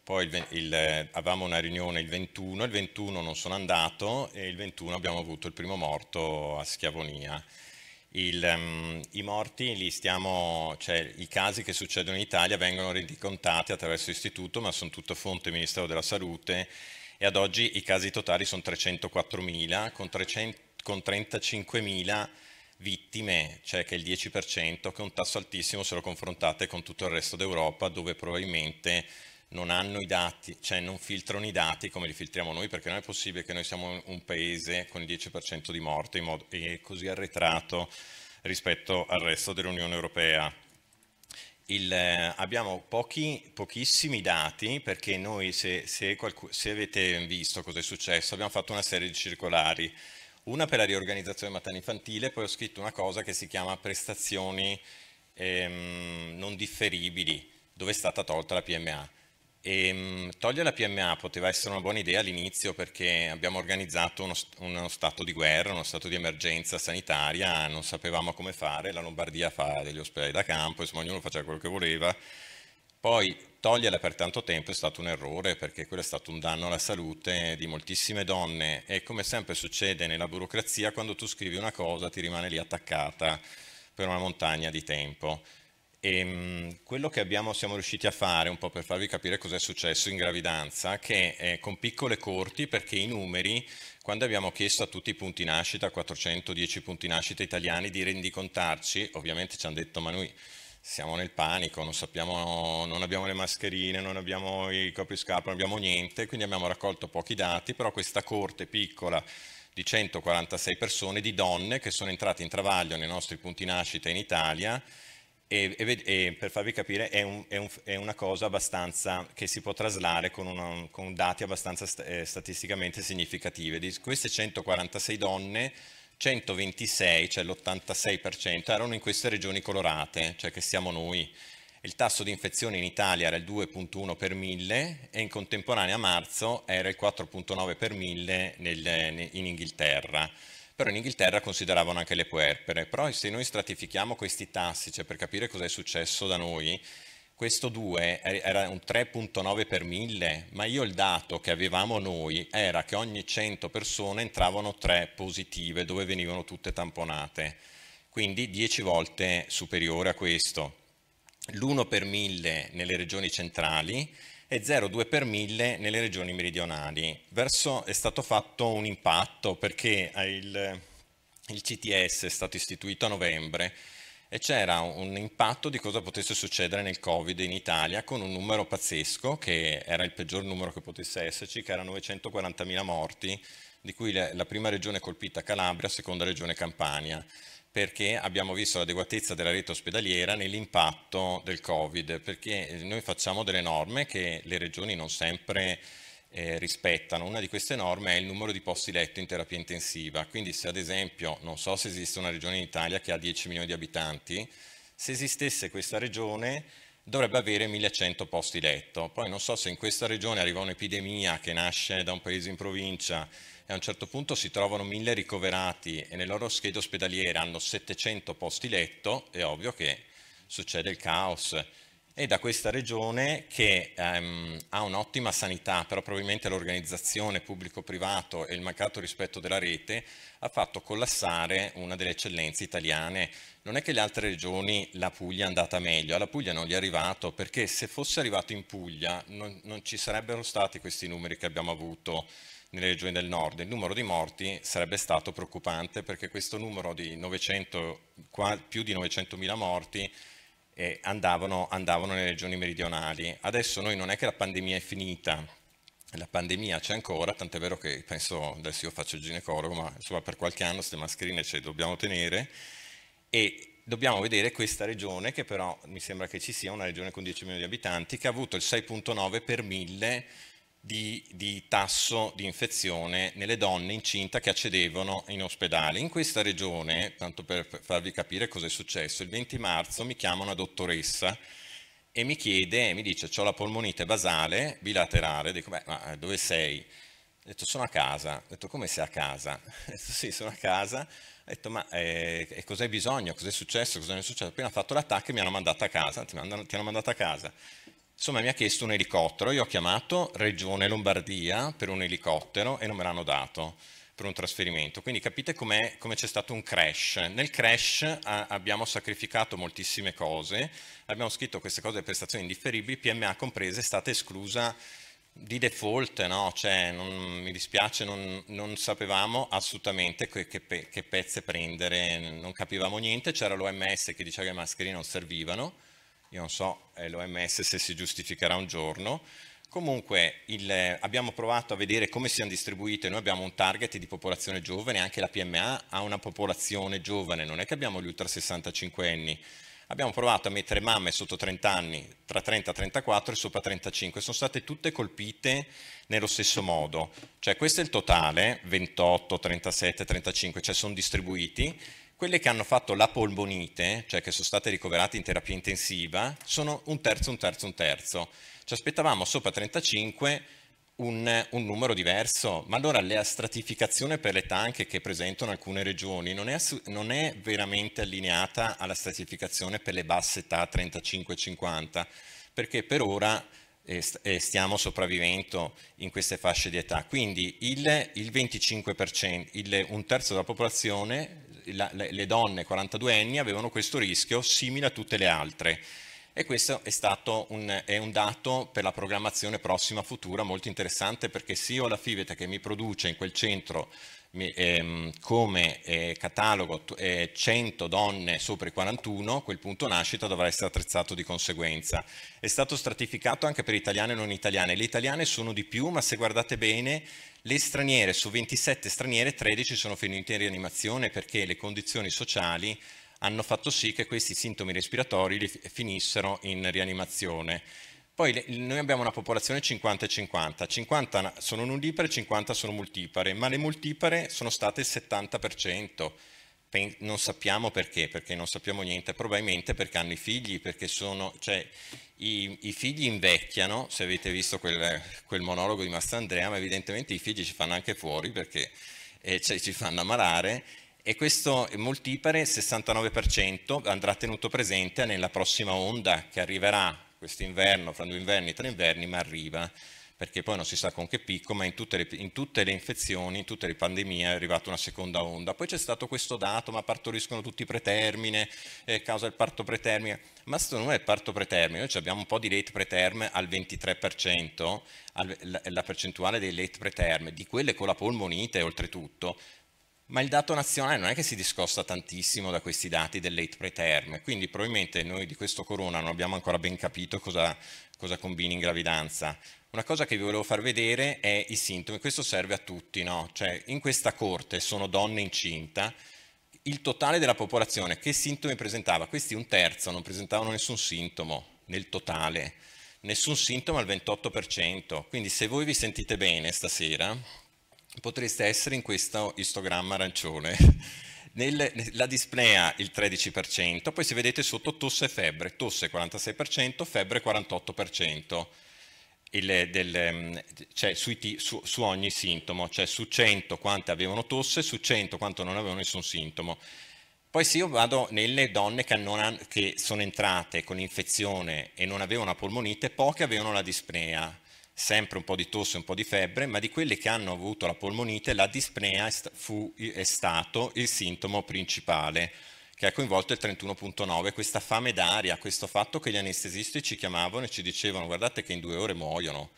poi il, il, avevamo una riunione il ventuno, il ventuno non sono andato e il ventuno abbiamo avuto il primo morto a Schiavonia. Il, um, I morti li stiamo, cioè i casi che succedono in Italia vengono rendicontati attraverso l'istituto, ma sono tutta fonte Ministero della Salute e ad oggi i casi totali sono trecentoquattromila con, con trentacinquemila vittime, cioè che è il dieci per cento, che è un tasso altissimo se lo confrontate con tutto il resto d'Europa, dove probabilmente non hanno i dati, cioè non filtrano i dati come li filtriamo noi, perché non è possibile che noi siamo un paese con il dieci per cento di morte in modo, e così arretrato rispetto al resto dell'Unione Europea. Il, eh, abbiamo pochi, pochissimi dati, perché noi, se, se, se avete visto cosa è successo, abbiamo fatto una serie di circolari, una per la riorganizzazione materno-infantile, poi ho scritto una cosa che si chiama prestazioni ehm, non differibili, dove è stata tolta la P M A. E, togliere la P M A poteva essere una buona idea all'inizio, perché abbiamo organizzato uno, uno stato di guerra, uno stato di emergenza sanitaria, non sapevamo come fare, la Lombardia fa degli ospedali da campo, insomma ognuno faceva quello che voleva. Poi toglierla per tanto tempo è stato un errore, perché quello è stato un danno alla salute di moltissime donne, e come sempre succede nella burocrazia, quando tu scrivi una cosa ti rimane lì attaccata per una montagna di tempo. E quello che abbiamo, siamo riusciti a fare, un po' per farvi capire cosa è successo in gravidanza, che è con piccole corti, perché i numeri, quando abbiamo chiesto a tutti i punti nascita, quattrocentodieci punti nascita italiani, di rendicontarci, ovviamente ci hanno detto ma noi siamo nel panico, non sappiamo, non abbiamo le mascherine, non abbiamo i copiscapa, non abbiamo niente, quindi abbiamo raccolto pochi dati, però questa corte piccola di centoquarantasei persone, di donne che sono entrate in travaglio nei nostri punti nascita in Italia. E, e, e per farvi capire è, un, è, un, è una cosa abbastanza che si può traslare con, una, con dati abbastanza st eh, statisticamente significative. Di queste centoquarantasei donne, centoventisei, cioè l'ottantasei per cento, erano in queste regioni colorate, cioè che siamo noi. Il tasso di infezione in Italia era il due virgola uno per mille e in contemporanea a marzo era il quattro virgola nove per mille nel, nel, in Inghilterra. Però in Inghilterra consideravano anche le puerpere. Però se noi stratifichiamo questi tassi, cioè per capire cosa è successo da noi, questo due era un tre virgola nove per mille, ma io il dato che avevamo noi era che ogni cento persone entravano tre positive, dove venivano tutte tamponate, quindi dieci volte superiore a questo. L'uno per mille nelle regioni centrali e zero virgola due per mille nelle regioni meridionali. Verso è stato fatto un impatto, perché il, il C T S è stato istituito a novembre e c'era un impatto di cosa potesse succedere nel Covid in Italia, con un numero pazzesco, che era il peggior numero che potesse esserci, che era novecentoquarantamila morti, di cui la, la prima regione colpita Calabria, seconda regione Campania, perché abbiamo visto l'adeguatezza della rete ospedaliera nell'impatto del Covid, perché noi facciamo delle norme che le regioni non sempre eh, rispettano. Una di queste norme è il numero di posti letto in terapia intensiva, quindi se ad esempio, non so se esiste una regione in Italia che ha dieci milioni di abitanti, se esistesse questa regione dovrebbe avere millecento posti letto. Poi non so se in questa regione arriva un'epidemia che nasce da un paese in provincia, e a un certo punto si trovano mille ricoverati e nella loro scheda ospedaliera hanno settecento posti letto, è ovvio che succede il caos. E da questa regione che ehm, ha un'ottima sanità, però probabilmente l'organizzazione pubblico-privato e il mancato rispetto della rete ha fatto collassare una delle eccellenze italiane. Non è che le altre regioni, la Puglia è andata meglio, alla Puglia non gli è arrivato, perché se fosse arrivato in Puglia non, non ci sarebbero stati questi numeri che abbiamo avuto nelle regioni del nord. Il numero di morti sarebbe stato preoccupante, perché questo numero di novecento, più di novecentomila morti eh, andavano, andavano nelle regioni meridionali. Adesso noi, non è che la pandemia è finita, la pandemia c'è ancora, tant'è vero che penso, adesso io faccio il ginecologo, ma insomma per qualche anno queste mascherine ce le dobbiamo tenere, e dobbiamo vedere questa regione, che però mi sembra che ci sia una regione con dieci milioni di abitanti, che ha avuto il sei virgola nove per mille Di, di tasso di infezione nelle donne incinta che accedevano in ospedale. In questa regione, tanto per farvi capire cosa è successo, il venti marzo mi chiama una dottoressa e mi chiede, mi dice, c'ho la polmonite basale bilaterale. Dico, beh, ma dove sei? Ho detto, sono a casa. Ho detto, come sei a casa? Ho detto, sì, sono a casa. Ho detto, ma eh, cos'hai bisogno? Cos'è successo? Cos'è successo? Appena ho fatto l'attacco e mi hanno mandata a casa. Ti, mandano, ti hanno mandata a casa. Insomma, mi ha chiesto un elicottero, io ho chiamato Regione Lombardia per un elicottero e non me l'hanno dato per un trasferimento. Quindi capite com'è, come c'è stato un crash. Nel crash a, abbiamo sacrificato moltissime cose, abbiamo scritto queste cose, prestazioni indifferibili, P M A comprese, è stata esclusa di default, no? Cioè, non, mi dispiace, non, non sapevamo assolutamente che, che, pe, che pezze prendere, non capivamo niente, c'era l'O M S che diceva che le mascherine non servivano. Io non so eh, l'O M S se si giustificherà un giorno. Comunque il, eh, abbiamo provato a vedere come siano distribuite. Noi abbiamo un target di popolazione giovane, anche la P M A ha una popolazione giovane, non è che abbiamo gli ultra sessantacinquenni, Abbiamo provato a mettere mamme sotto trenta anni, tra trenta e trentaquattro e sopra trentacinque, sono state tutte colpite nello stesso modo, cioè questo è il totale, ventotto, trentasette, trentacinque, cioè sono distribuiti. Quelle che hanno fatto la polmonite, cioè che sono state ricoverate in terapia intensiva, sono un terzo, un terzo, un terzo. Ci aspettavamo sopra trentacinque un, un numero diverso, ma allora la stratificazione per l'età anche che presentano alcune regioni non è, non è veramente allineata alla stratificazione per le basse età trentacinque cinquanta, perché per ora eh, stiamo sopravvivendo in queste fasce di età. Quindi il, il venticinque per cento, il, un terzo della popolazione, La, le, le donne quarantaduenni avevano questo rischio simile a tutte le altre, e questo è stato un, è un dato per la programmazione prossima futura molto interessante, perché se io ho la Fiveta che mi produce in quel centro mi, ehm, come eh, catalogo eh, cento donne sopra i quarantuno, quel punto nascita dovrà essere attrezzato di conseguenza. È stato stratificato anche per italiane e non italiane. Le italiane sono di più, ma se guardate bene le straniere, su ventisette straniere, tredici sono finite in rianimazione perché le condizioni sociali hanno fatto sì che questi sintomi respiratori finissero in rianimazione. Poi le, noi abbiamo una popolazione cinquanta e cinquanta, cinquanta sono nulipare, cinquanta sono multipare, ma le multipare sono state il settanta per cento. Non sappiamo perché, perché non sappiamo niente, probabilmente perché hanno i figli, perché sono, cioè, i, i figli invecchiano. Se avete visto quel, quel monologo di Mastandrea, ma evidentemente i figli ci fanno anche fuori perché eh, cioè, ci fanno ammalare, e questo multipare sessantanove per cento andrà tenuto presente nella prossima onda che arriverà quest'inverno, fra due inverni, tre inverni, ma arriva, perché poi non si sa con che picco, ma in tutte le, in tutte le infezioni, in tutte le pandemie è arrivata una seconda onda. Poi c'è stato questo dato, ma partoriscono tutti pretermine, eh, causa il parto pretermine, ma questo non è il parto pretermine, noi abbiamo un po' di late preterm al ventitré per cento, al, la, la percentuale dei late preterm, di quelle con la polmonite oltretutto, ma il dato nazionale non è che si discosta tantissimo da questi dati del late preterm, quindi probabilmente noi di questo corona non abbiamo ancora ben capito cosa, cosa combini in gravidanza. Una cosa che vi volevo far vedere è i sintomi, questo serve a tutti, no? Cioè, in questa corte sono donne incinta, il totale della popolazione che sintomi presentava? Questi un terzo non presentavano nessun sintomo nel totale, nessun sintomo al ventotto per cento, quindi se voi vi sentite bene stasera potreste essere in questo istogramma arancione. Nel, la dispnea il tredici per cento, poi se vedete sotto tosse e febbre, tosse quarantasei per cento, febbre quarantotto per cento. Il, del, cioè, su, su, su ogni sintomo, cioè su cento quante avevano tosse, su cento quanto non avevano nessun sintomo. Poi se io vado nelle donne che, non han, che sono entrate con infezione e non avevano la polmonite, poche avevano la dispnea, sempre un po' di tosse, un po' di febbre, ma di quelle che hanno avuto la polmonite la dispnea fu, è stato il sintomo principale, che ha coinvolto il trentuno virgola nove, questa fame d'aria, questo fatto che gli anestesisti ci chiamavano e ci dicevano guardate che in due ore muoiono,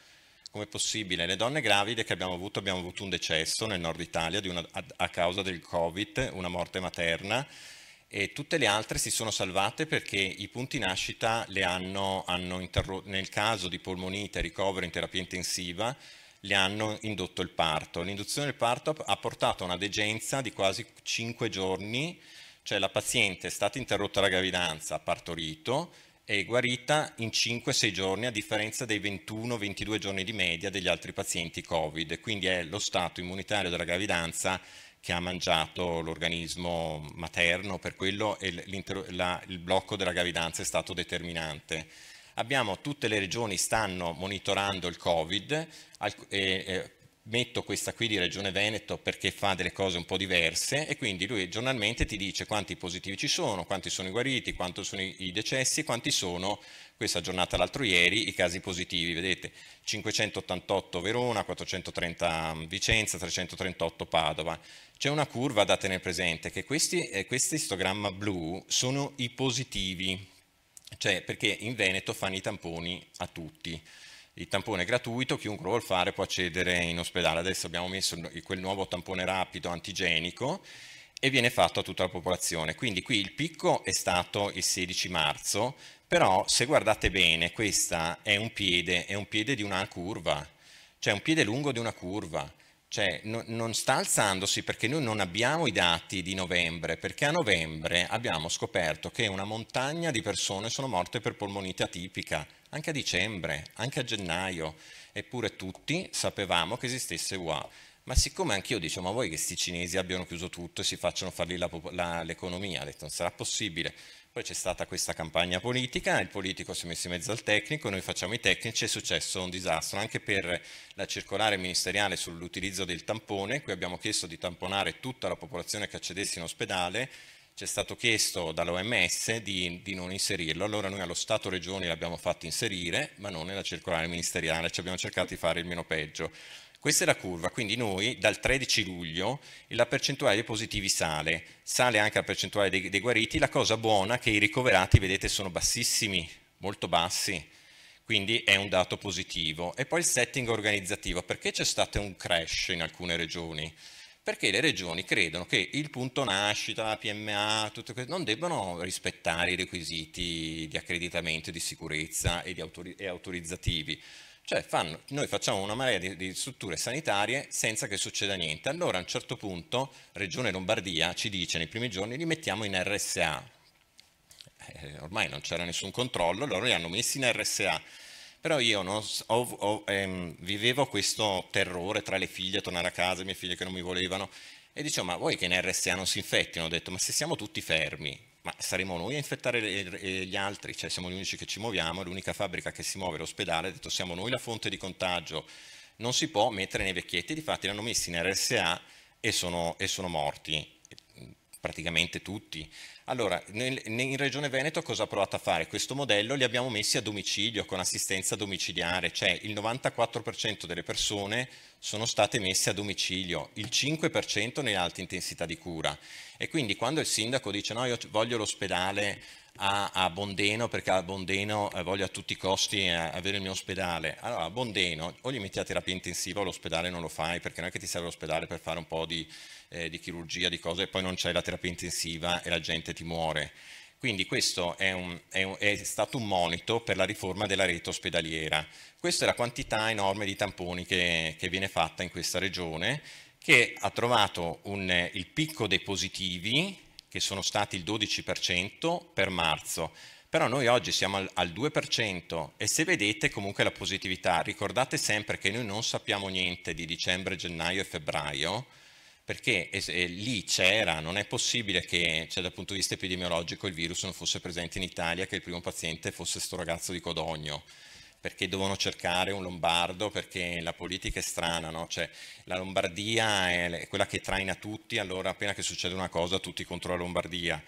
com'è possibile? Le donne gravide che abbiamo avuto, abbiamo avuto un decesso nel nord Italia di una, a, a causa del Covid, una morte materna, e tutte le altre si sono salvate perché i punti nascita le hanno, hanno interrotto, nel caso di polmonite e ricovero in terapia intensiva, le hanno indotto il parto. L'induzione del parto ha portato a una degenza di quasi cinque giorni, cioè la paziente è stata interrotta la gravidanza, ha partorito, è guarita in cinque sei giorni, a differenza dei ventuno ventidue giorni di media degli altri pazienti Covid, quindi è lo stato immunitario della gravidanza che ha mangiato l'organismo materno, per quello la, il blocco della gravidanza è stato determinante. Abbiamo, tutte le regioni stanno monitorando il Covid, al, eh, eh, metto questa qui di Regione Veneto perché fa delle cose un po' diverse, e quindi lui giornalmente ti dice quanti positivi ci sono, quanti sono i guariti, quanti sono i decessi, quanti sono, questa giornata l'altro ieri, i casi positivi. Vedete, cinquecentottantotto Verona, quattrocentotrenta Vicenza, trecentotrentotto Padova. C'è una curva da tenere presente, che questi, eh, questo istogramma blu sono i positivi, cioè perché in Veneto fanno i tamponi a tutti. Il tampone è gratuito, chiunque lo vuol fare può accedere in ospedale. Adesso abbiamo messo quel nuovo tampone rapido antigenico e viene fatto a tutta la popolazione. Quindi qui il picco è stato il sedici marzo, però se guardate bene questa è un piede, è un piede di una curva, cioè un piede lungo di una curva. Cioè, no, non sta alzandosi perché noi non abbiamo i dati di novembre, perché a novembre abbiamo scoperto che una montagna di persone sono morte per polmonite atipica, anche a dicembre, anche a gennaio, eppure tutti sapevamo che esistesse U A. Ma siccome anch'io dicevo, ma voi che sti cinesi abbiano chiuso tutto e si facciano farli l'economia, ho detto, non sarà possibile. Poi c'è stata questa campagna politica, il politico si è messo in mezzo al tecnico, noi facciamo i tecnici, è successo un disastro. Anche per la circolare ministeriale sull'utilizzo del tampone, qui abbiamo chiesto di tamponare tutta la popolazione che accedesse in ospedale, ci è stato chiesto dall'O M S di, di non inserirlo, allora noi allo Stato Regioni l'abbiamo fatto inserire, ma non nella circolare ministeriale, ci abbiamo cercato di fare il meno peggio. Questa è la curva, quindi noi dal tredici luglio la percentuale dei positivi sale, sale anche la percentuale dei, dei guariti, la cosa buona è che i ricoverati, vedete, sono bassissimi, molto bassi, quindi è un dato positivo. E poi il setting organizzativo, perché c'è stato un crash in alcune regioni? Perché le regioni credono che il punto nascita, la P M A, tutto questo, non debbano rispettare i requisiti di accreditamento, di sicurezza e, di autori- e autorizzativi. Cioè fanno, noi facciamo una marea di, di strutture sanitarie senza che succeda niente. Allora a un certo punto Regione Lombardia ci dice nei primi giorni li mettiamo in R S A. Eh, ormai non c'era nessun controllo, loro li hanno messi in R S A. Però io non, ho, ho, ehm, vivevo questo terrore tra le figlie, tornare a casa, mie figlie che non mi volevano. E dicevo, ma voi che in R S A non si infettino? Ho detto, ma se siamo tutti fermi, ma saremo noi a infettare gli altri, cioè siamo gli unici che ci muoviamo, l'unica fabbrica che si muove è l'ospedale, ha detto siamo noi la fonte di contagio, non si può mettere nei vecchietti, difatti l'hanno messi in R S A e sono, e sono morti, praticamente tutti. Allora, in Regione Veneto cosa ha provato a fare? Questo modello li abbiamo messi a domicilio, con assistenza domiciliare, cioè il novantaquattro per cento delle persone sono state messe a domicilio, il cinque per cento nelle alte intensità di cura. E quindi quando il sindaco dice no, io voglio l'ospedale a, a Bondeno, perché a Bondeno eh, voglio a tutti i costi eh, avere il mio ospedale, allora a Bondeno o gli metti la terapia intensiva o l'ospedale non lo fai, perché non è che ti serve l'ospedale per fare un po' di... Eh, di chirurgia, di cose, e poi non c'è la terapia intensiva e la gente ti muore. Quindi questo è, un, è, un, è stato un monito per la riforma della rete ospedaliera. Questa è la quantità enorme di tamponi che, che viene fatta in questa regione, che ha trovato un, il picco dei positivi, che sono stati il dodici per cento per marzo. Però noi oggi siamo al, al due per cento e se vedete comunque la positività, ricordate sempre che noi non sappiamo niente di dicembre, gennaio e febbraio, perché lì c'era, non è possibile che cioè, dal punto di vista epidemiologico il virus non fosse presente in Italia, che il primo paziente fosse sto ragazzo di Codogno, perché dovevano cercare un lombardo, perché la politica è strana, no? Cioè, la Lombardia è quella che traina tutti, allora appena che succede una cosa tutti contro la Lombardia.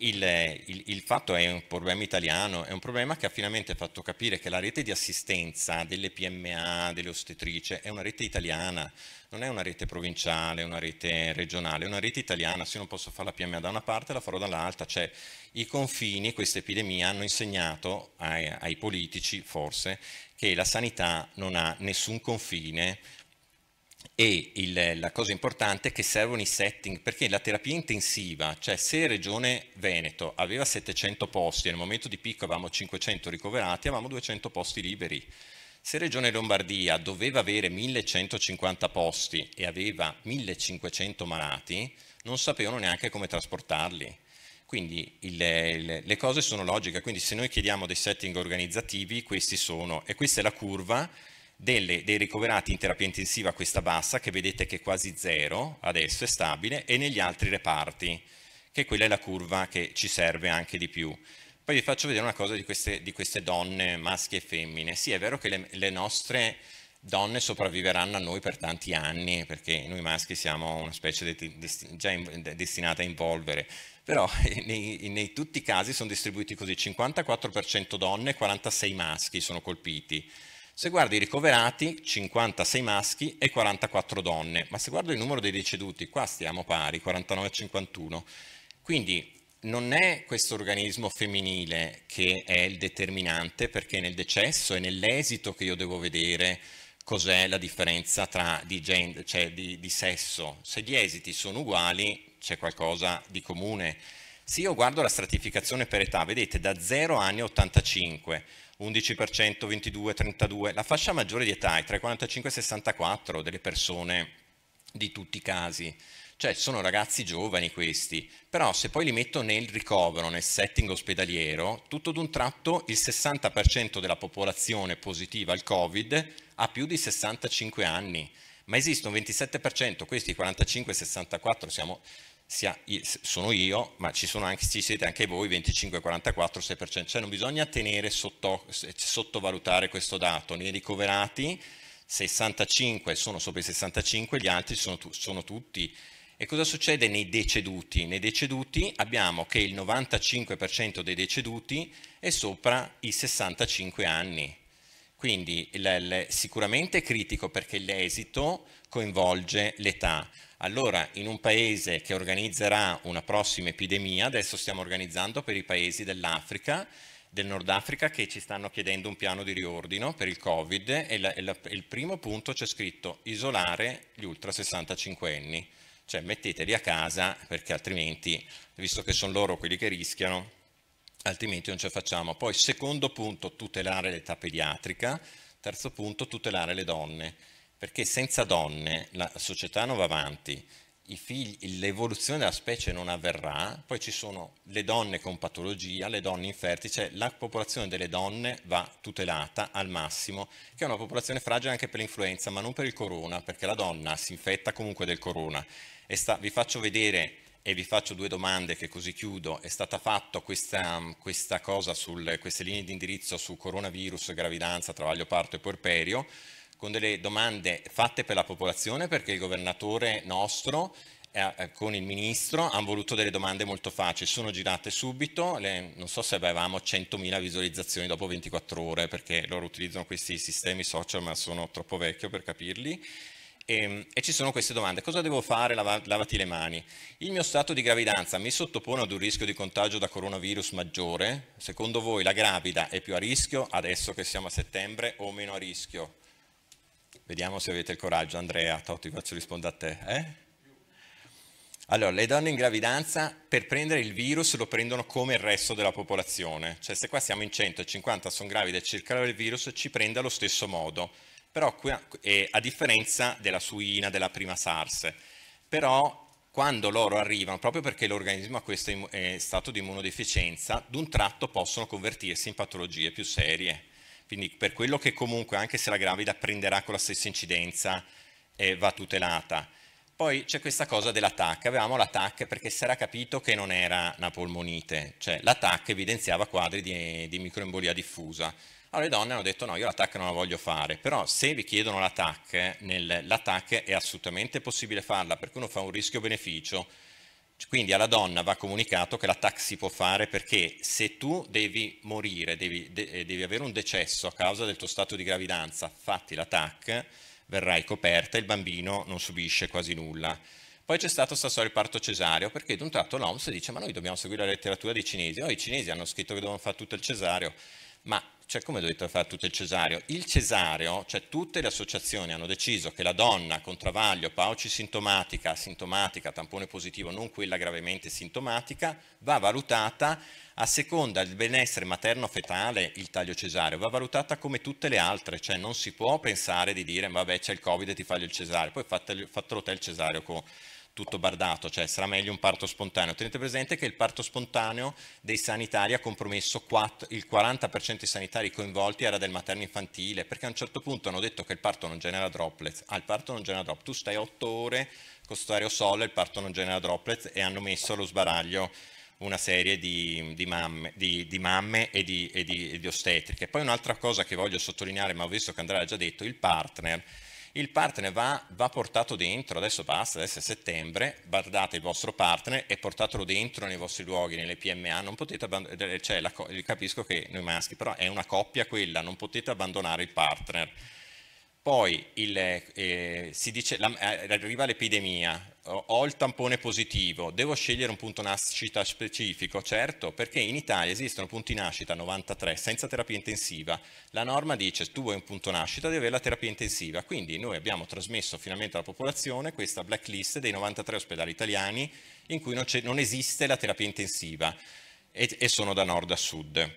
Il, il, il fatto è un problema italiano, è un problema che ha finalmente fatto capire che la rete di assistenza delle P M A, delle ostetrici, è una rete italiana, non è una rete provinciale, una rete regionale, è una rete italiana. Se io non posso fare la P M A da una parte la farò dall'altra, cioè i confini, questa epidemia hanno insegnato ai, ai politici forse che la sanità non ha nessun confine. E il, la cosa importante è che servono i setting, perché la terapia intensiva, cioè se Regione Veneto aveva settecento posti e nel momento di picco avevamo cinquecento ricoverati, avevamo duecento posti liberi. Se Regione Lombardia doveva avere millecentocinquanta posti e aveva millecinquecento malati, non sapevano neanche come trasportarli. Quindi il, il, le cose sono logiche, quindi se noi chiediamo dei setting organizzativi, questi sono, e questa è la curva Delle, dei ricoverati in terapia intensiva, questa bassa che vedete che è quasi zero, adesso è stabile, e negli altri reparti, che quella è la curva che ci serve anche di più. Poi vi faccio vedere una cosa di queste, di queste donne, maschi e femmine. Sì, è vero che le, le nostre donne sopravviveranno a noi per tanti anni, perché noi maschi siamo una specie de, de, de, già in, de, destinata a involvere, però nei, nei tutti i casi sono distribuiti così, cinquantaquattro per cento donne e quarantasei maschi sono colpiti. Se guardo i ricoverati, cinquantasei maschi e quarantaquattro donne, ma se guardo il numero dei deceduti, qua stiamo pari, quarantanove a cinquantuno. Quindi non è questo organismo femminile che è il determinante, perché nel decesso e nell'esito che io devo vedere cos'è la differenza tra di, gender, cioè di, di sesso. Se gli esiti sono uguali c'è qualcosa di comune. Se io guardo la stratificazione per età, vedete da zero anni a ottantacinque, undici per cento, ventidue, trentadue, la fascia maggiore di età è tra i quarantacinque e i sessantaquattro delle persone di tutti i casi. Cioè sono ragazzi giovani questi, però se poi li metto nel ricovero, nel setting ospedaliero, tutto d'un tratto il sessanta per cento della popolazione positiva al Covid ha più di sessantacinque anni, ma esiste un ventisette per cento, questi quarantacinque sessantaquattro siamo, sia, sono io, ma ci, sono anche, ci siete anche voi, venticinque quarantaquattro sei per cento, cioè non bisogna tenere sotto, sottovalutare questo dato, nei ricoverati sessantacinque sono sopra i sessantacinque, gli altri sono, sono tutti. E cosa succede nei deceduti? Nei deceduti abbiamo che il novantacinque per cento dei deceduti è sopra i sessantacinque anni. Quindi il, il, sicuramente è critico perché l'esito coinvolge l'età. Allora in un paese che organizzerà una prossima epidemia, adesso stiamo organizzando per i paesi dell'Africa, del Nord Africa, che ci stanno chiedendo un piano di riordino per il Covid, e, la, e la, il primo punto c'è scritto isolare gli ultra sessantacinquenni. Cioè metteteli a casa perché altrimenti, visto che sono loro quelli che rischiano, altrimenti non ce la facciamo. Poi secondo punto, tutelare l'età pediatrica. Terzo punto, tutelare le donne, perché senza donne la società non va avanti, l'evoluzione della specie non avverrà. Poi ci sono le donne con patologia, le donne infertili, cioè la popolazione delle donne va tutelata al massimo, che è una popolazione fragile anche per l'influenza, ma non per il corona, perché la donna si infetta comunque del corona. E sta, vi faccio vedere e vi faccio due domande che così chiudo. È stata fatta questa, questa cosa, sul, queste linee di indirizzo su coronavirus, gravidanza, travaglio, parto e puerperio, con delle domande fatte per la popolazione, perché il governatore nostro eh, con il ministro hanno voluto delle domande molto facili, sono girate subito, le, non so se avevamo centomila visualizzazioni dopo ventiquattro ore, perché loro utilizzano questi sistemi social ma sono troppo vecchio per capirli. E, e ci sono queste domande: cosa devo fare? Lava, lavati le mani. Il mio stato di gravidanza mi sottopone ad un rischio di contagio da coronavirus maggiore? Secondo voi la gravida è più a rischio adesso che siamo a settembre o meno a rischio? Vediamo se avete il coraggio. Andrea, ti faccio rispondere a te. Eh? Allora, le donne in gravidanza per prendere il virus lo prendono come il resto della popolazione. Cioè, se qua siamo in cento e cinquanta sono gravide e circolano il virus, ci prende allo stesso modo. Però, eh, a differenza della suina, della prima SARS. Però, quando loro arrivano, proprio perché l'organismo ha questo eh, stato di immunodeficienza, d'un tratto possono convertirsi in patologie più serie. Quindi per quello che comunque, anche se la gravida prenderà con la stessa incidenza, eh, va tutelata. Poi c'è questa cosa dell'A T H. Avevamo l'A T H perché si era capito che non era una polmonite, cioè l'A T H evidenziava quadri di, di microembolia diffusa. Allora le donne hanno detto no, io l'A T H non la voglio fare, però se vi chiedono l'A T H, l'A T H è assolutamente possibile farla, perché uno fa un rischio-beneficio. Quindi alla donna va comunicato che l'attacco si può fare, perché se tu devi morire, devi, de, devi avere un decesso a causa del tuo stato di gravidanza, fatti l'attacco, verrai coperta e il bambino non subisce quasi nulla. Poi c'è stato stasera il parto cesareo, perché d'un tratto l'O M S dice ma noi dobbiamo seguire la letteratura dei cinesi. Oh, i cinesi hanno scritto che devono fare tutto il cesareo, ma cioè, come dovete fare tutto il cesareo? Il cesareo, cioè tutte le associazioni hanno deciso che la donna con travaglio, pauci sintomatica, asintomatica, tampone positivo, non quella gravemente sintomatica, va valutata a seconda del benessere materno-fetale, il taglio cesareo, va valutata come tutte le altre, cioè non si può pensare di dire vabbè c'è il Covid e ti faglio il cesareo, poi fatelo te il cesareo con tutto bardato, cioè sarà meglio un parto spontaneo. Tenete presente che il parto spontaneo dei sanitari ha compromesso il quaranta per cento dei sanitari coinvolti era del materno infantile, perché a un certo punto hanno detto che il parto non genera droplets. Ah, il parto non genera droplets, tu stai otto ore con sto aerosol e il parto non genera droplets, e hanno messo allo sbaraglio una serie di, di, mamme, di, di mamme e di, e di, e di ostetriche. Poi un'altra cosa che voglio sottolineare, ma ho visto che Andrea ha già detto, il partner. Il partner va, va portato dentro, adesso basta, adesso è settembre, guardate il vostro partner e portatelo dentro nei vostri luoghi, nelle P M A, non potete abbandonare, cioè, la, capisco che noi maschi, però è una coppia quella, non potete abbandonare il partner. Poi il, eh, si dice, la, arriva l'epidemia, ho, ho il tampone positivo, devo scegliere un punto nascita specifico, certo, perché in Italia esistono punti nascita novantatré senza terapia intensiva. La norma dice tu vuoi un punto nascita, devi avere la terapia intensiva, quindi noi abbiamo trasmesso finalmente alla popolazione questa blacklist dei novantatré ospedali italiani in cui non, non esiste la terapia intensiva, e, e sono da nord a sud.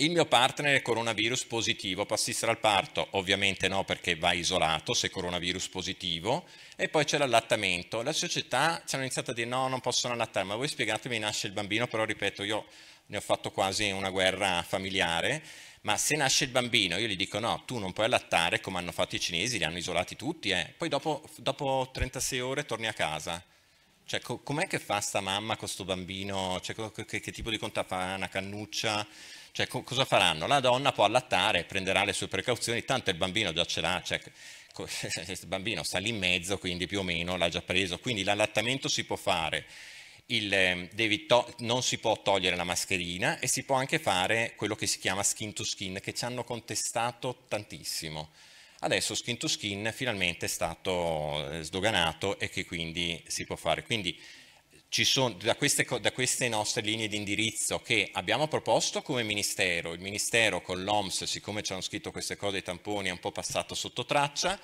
il mio partner è coronavirus positivo, può assistere al parto? Ovviamente no, perché va isolato se è coronavirus positivo. E poi c'è l'allattamento. La società ci hanno iniziato a dire no, non possono allattare, ma voi spiegatemi, nasce il bambino, però ripeto, io ne ho fatto quasi una guerra familiare, ma se nasce il bambino io gli dico no, tu non puoi allattare, come hanno fatto i cinesi, li hanno isolati tutti, eh. Poi dopo, dopo trentasei ore torni a casa. Cioè, co- com'è che fa sta mamma con sto bambino? Cioè, co- che, che tipo di conta fa? Una cannuccia? Cioè, co- cosa faranno? La donna può allattare, prenderà le sue precauzioni, tanto il bambino già ce l'ha, cioè, co- il bambino sta lì in mezzo, quindi più o meno l'ha già preso. Quindi l'allattamento si può fare, il, devi to- non si può togliere la mascherina e si può anche fare quello che si chiama skin to skin, che ci hanno contestato tantissimo. Adesso skin to skin finalmente è stato sdoganato e che quindi si può fare. Quindi ci sono, da, queste, da queste nostre linee di indirizzo che abbiamo proposto come Ministero, il Ministero con l'O M S, siccome ci hanno scritto queste cose, i tamponi è un po' passato sotto traccia,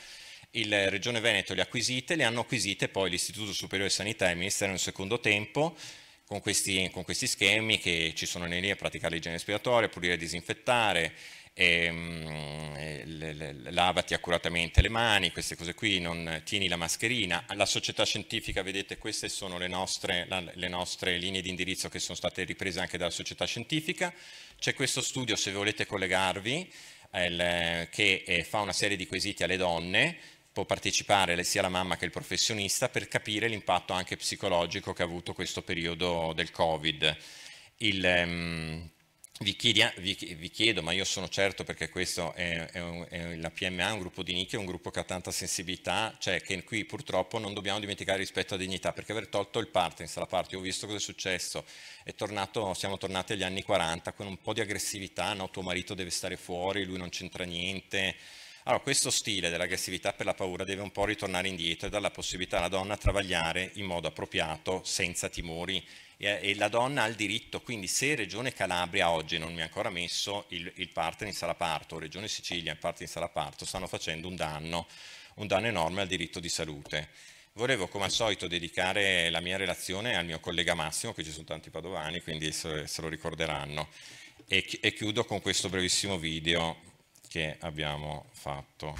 il Regione Veneto le ha acquisite, le hanno acquisite poi l'Istituto Superiore di Sanità e il Ministero in secondo tempo, con questi, con questi schemi che ci sono nelle linee a praticare l'igiene respiratoria, pulire e disinfettare, E, le, le, lavati accuratamente le mani, queste cose qui, non tieni la mascherina. La società scientifica, vedete, queste sono le nostre, la, le nostre linee di indirizzo che sono state riprese anche dalla società scientifica. C'è questo studio, se volete collegarvi, eh, le, che eh, fa una serie di quesiti alle donne, può partecipare sia la mamma che il professionista per capire l'impatto anche psicologico che ha avuto questo periodo del Covid. Il... Ehm, Vi, chiedia, vi, vi chiedo, ma io sono certo perché questo è, è, un, è la P M A, un gruppo di nicchia, un gruppo che ha tanta sensibilità, cioè che qui purtroppo non dobbiamo dimenticare rispetto a dignità, perché aver tolto il partens, la parte, ho visto cosa è successo, è tornato, siamo tornati agli anni quaranta con un po' di aggressività, no? Tuo marito deve stare fuori, lui non c'entra niente. Allora questo stile dell'aggressività per la paura deve un po' ritornare indietro e dare la possibilità alla donna a travagliare in modo appropriato, senza timori. E la donna ha il diritto, quindi se Regione Calabria oggi non mi ha ancora messo il, il partner in sala parto, Regione Sicilia il partner in sala parto, stanno facendo un danno, un danno enorme al diritto di salute. Volevo come al solito dedicare la mia relazione al mio collega Massimo, che ci sono tanti padovani, quindi se, se lo ricorderanno. E, e chiudo con questo brevissimo video che abbiamo fatto.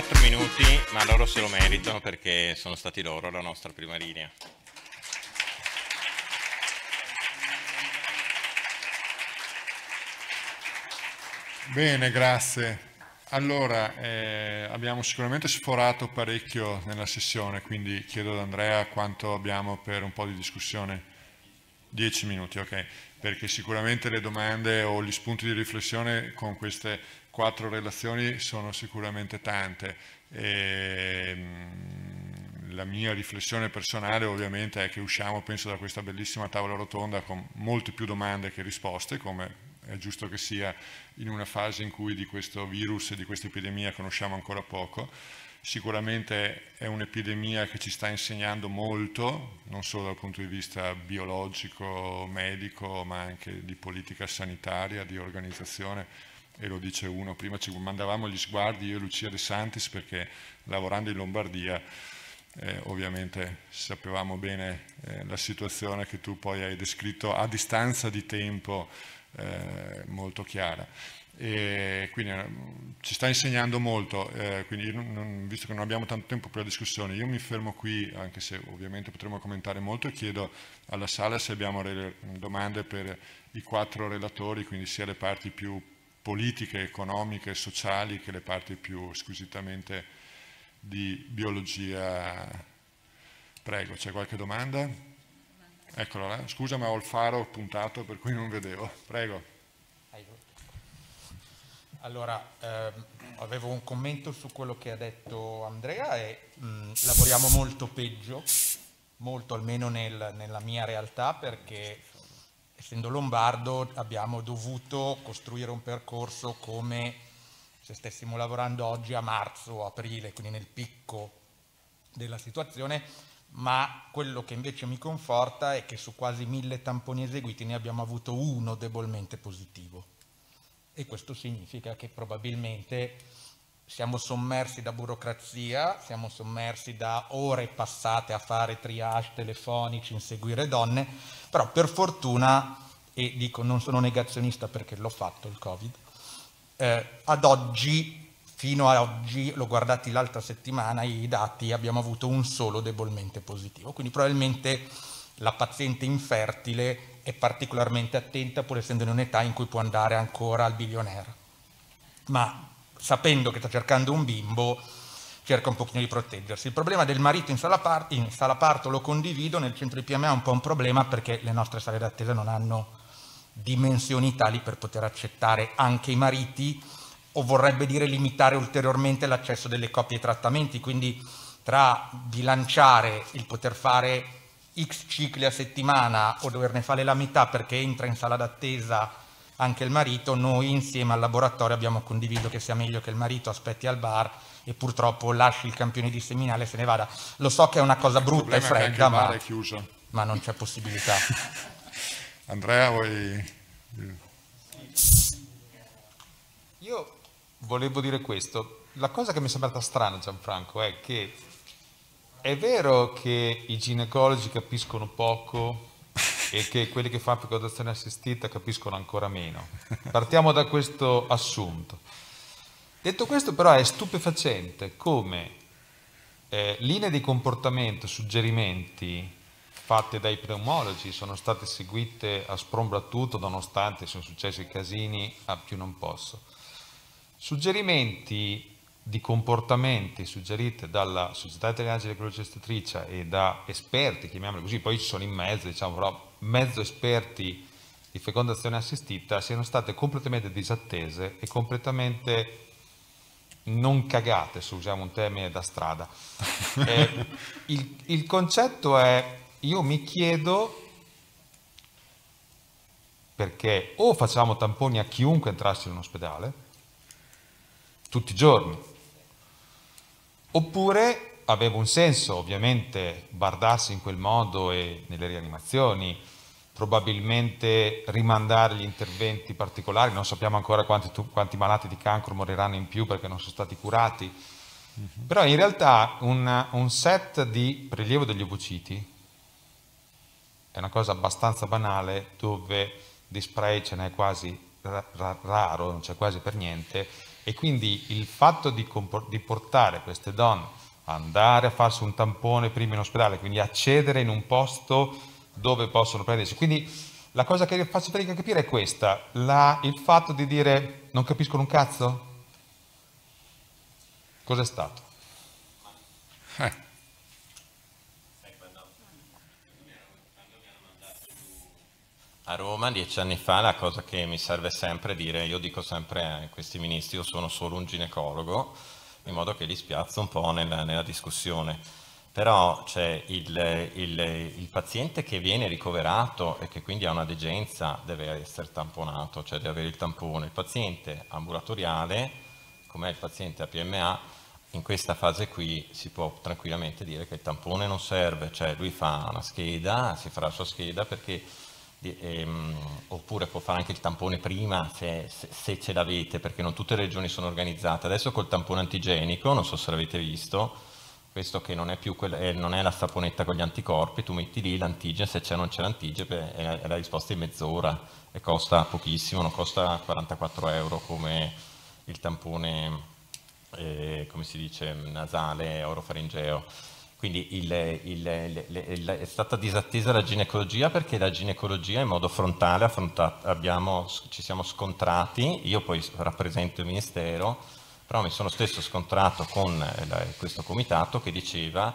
quattro minuti, ma loro se lo meritano perché sono stati loro la nostra prima linea. Bene, grazie. Allora, eh, abbiamo sicuramente sforato parecchio nella sessione, quindi chiedo ad Andrea quanto abbiamo per un po' di discussione. Dieci minuti, ok, perché sicuramente le domande o gli spunti di riflessione con queste quattro relazioni sono sicuramente tante. E, mh, la mia riflessione personale ovviamente è che usciamo, penso, da questa bellissima tavola rotonda con molte più domande che risposte, come è giusto che sia in una fase in cui di questo virus e di questa epidemia conosciamo ancora poco. Sicuramente è un'epidemia che ci sta insegnando molto, non solo dal punto di vista biologico, medico, ma anche di politica sanitaria, di organizzazione, e lo dice uno. Prima ci mandavamo gli sguardi, io e Lucia De Santis, perché lavorando in Lombardia Eh, ovviamente sapevamo bene eh, la situazione che tu poi hai descritto a distanza di tempo eh, molto chiara, e quindi eh, ci sta insegnando molto, eh, quindi io non, visto che non abbiamo tanto tempo per la discussione, io mi fermo qui, anche se ovviamente potremo commentare molto, e chiedo alla sala se abbiamo domande per i quattro relatori, quindi sia le parti più politiche, economiche, sociali, che le parti più squisitamente di biologia. Prego, c'è qualche domanda? Eccola, scusa, ma ho il faro puntato per cui non vedevo. Prego. Allora, ehm, avevo un commento su quello che ha detto Andrea e mh, lavoriamo molto peggio, molto almeno nel, nella mia realtà, perché essendo lombardo abbiamo dovuto costruire un percorso come se stessimo lavorando oggi a marzo o aprile, quindi nel picco della situazione, ma quello che invece mi conforta è che su quasi mille tamponi eseguiti ne abbiamo avuto uno debolmente positivo. E questo significa che probabilmente siamo sommersi da burocrazia, siamo sommersi da ore passate a fare triage telefonici, inseguire donne, però per fortuna, e dico non sono negazionista perché l'ho fatto il Covid, Eh, ad oggi, fino ad oggi, l'ho guardati l'altra settimana, i dati, abbiamo avuto un solo debolmente positivo, quindi probabilmente la paziente infertile è particolarmente attenta pur essendo in un'età in cui può andare ancora al bilionaire, ma sapendo che sta cercando un bimbo cerca un pochino di proteggersi. Il problema del marito in sala, parto, in sala parto lo condivido, nel centro di P M A è un po' un problema perché le nostre sale d'attesa non hanno dimensioni tali per poter accettare anche i mariti, o vorrebbe dire limitare ulteriormente l'accesso delle coppie ai trattamenti, quindi tra bilanciare il poter fare X cicli a settimana o doverne fare la metà perché entra in sala d'attesa anche il marito, noi insieme al laboratorio abbiamo condiviso che sia meglio che il marito aspetti al bar e purtroppo lasci il campione disseminale e se ne vada. Lo so che è una cosa brutta e fredda, ma, è chiuso. ma non c'è possibilità. Andrea, vuoi... Io volevo dire questo. La cosa che mi è sembrata strana, Gianfranco, è che è vero che i ginecologi capiscono poco e che quelli che fanno fecondazione assistita capiscono ancora meno. Partiamo da questo assunto. Detto questo, però, è stupefacente come eh, linee di comportamento, suggerimenti fatte dai pneumologi sono state seguite a sprombattuto, nonostante sono successi casini a più non posso. Suggerimenti di comportamenti suggerite dalla Società Italiana Ginecologia Ostetricia e da esperti, chiamiamoli così, poi ci sono in mezzo, diciamo, però mezzo esperti di fecondazione assistita, siano state completamente disattese e completamente non cagate, se usiamo un termine da strada. eh, il, il concetto è: io mi chiedo perché o facciamo tamponi a chiunque entrasse in un ospedale, tutti i giorni, oppure aveva un senso ovviamente bardarsi in quel modo e nelle rianimazioni, probabilmente rimandare gli interventi particolari, non sappiamo ancora quanti, quanti malati di cancro moriranno in più perché non sono stati curati, mm-hmm. Però in realtà un, un set di prelievo degli ovociti è una cosa abbastanza banale, dove di spray ce n'è quasi raro, non c'è quasi per niente, E quindi il fatto di, di portare queste donne a andare a farsi un tampone prima in ospedale, quindi accedere in un posto dove possono prendersi. Quindi la cosa che faccio fatica a capire è questa, la, il fatto di dire non capiscono un cazzo? Cos'è stato? Eh. A Roma dieci anni fa la cosa che mi serve sempre dire, io dico sempre a questi ministri, io sono solo un ginecologo, in modo che li spiazzo un po' nella, nella discussione, però c'è il, il, il paziente che viene ricoverato e che quindi ha una degenza deve essere tamponato, cioè deve avere il tampone, il paziente ambulatoriale, come il paziente a P M A, in questa fase qui si può tranquillamente dire che il tampone non serve, cioè lui fa una scheda, si farà la sua scheda perché... Ehm, oppure può fare anche il tampone prima se, se, se ce l'avete, perché non tutte le regioni sono organizzate. Adesso col tampone antigenico, non so se l'avete visto, questo che non è più quella, eh, non è la saponetta con gli anticorpi, tu metti lì l'antigene, se c'è o non c'è l'antigene, è, è la risposta in mezz'ora e costa pochissimo, non costa quarantaquattro euro come il tampone, eh, come si dice, nasale, orofaringeo. Quindi il, il, il, il, è stata disattesa la ginecologia perché la ginecologia in modo frontale abbiamo, ci siamo scontrati, io poi rappresento il Ministero, però mi sono stesso scontrato con questo comitato che diceva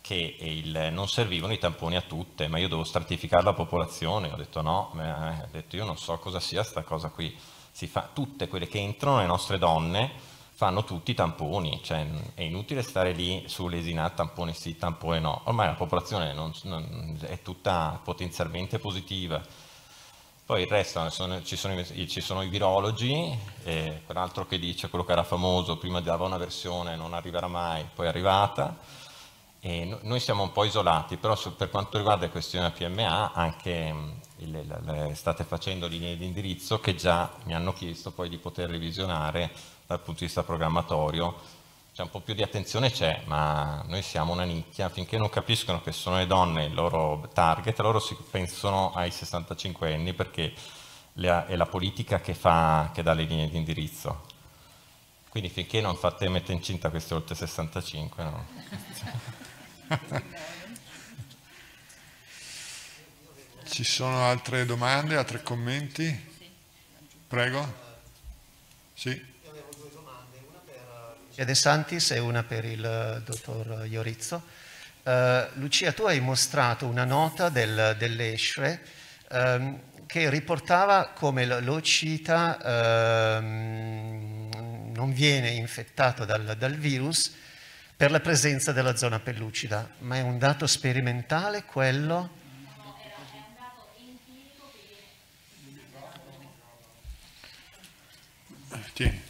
che il, non servivano i tamponi a tutte, ma io devo stratificare la popolazione, ho detto no, ma, eh, ho detto io non so cosa sia sta cosa qui, si fa, tutte quelle che entrano, le nostre donne, fanno tutti i tamponi, cioè è inutile stare lì sull'esinare tampone sì, tampone no, ormai la popolazione non, non, è tutta potenzialmente positiva. Poi il resto, sono, ci, sono, ci sono i virologi, eh, quell'altro che dice, quello che era famoso, prima dava una versione, non arriverà mai, poi è arrivata. E no, noi siamo un po' isolati, però su, per quanto riguarda la questione P M A, anche il, la, la, state facendo linee di indirizzo che già mi hanno chiesto poi di poter revisionare dal punto di vista programmatorio, cioè un po' più di attenzione c'è, ma noi siamo una nicchia, finché non capiscono che sono le donne il loro target, loro si pensano ai sessantacinque anni perché le, è la politica che, fa, che dà le linee di indirizzo. Quindi finché non fate mette incinta queste oltre sessantacinque, no? Ci sono altre domande, altri commenti? Prego. Sì. Lucia De Santis e una per il dottor Jorizzo. Uh, Lucia, tu hai mostrato una nota del, dell'ESHRE um, che riportava come l'occita um, non viene infettato dal, dal virus per la presenza della zona pellucida, ma è un dato sperimentale quello? No, era un dato empirico che... Tieni.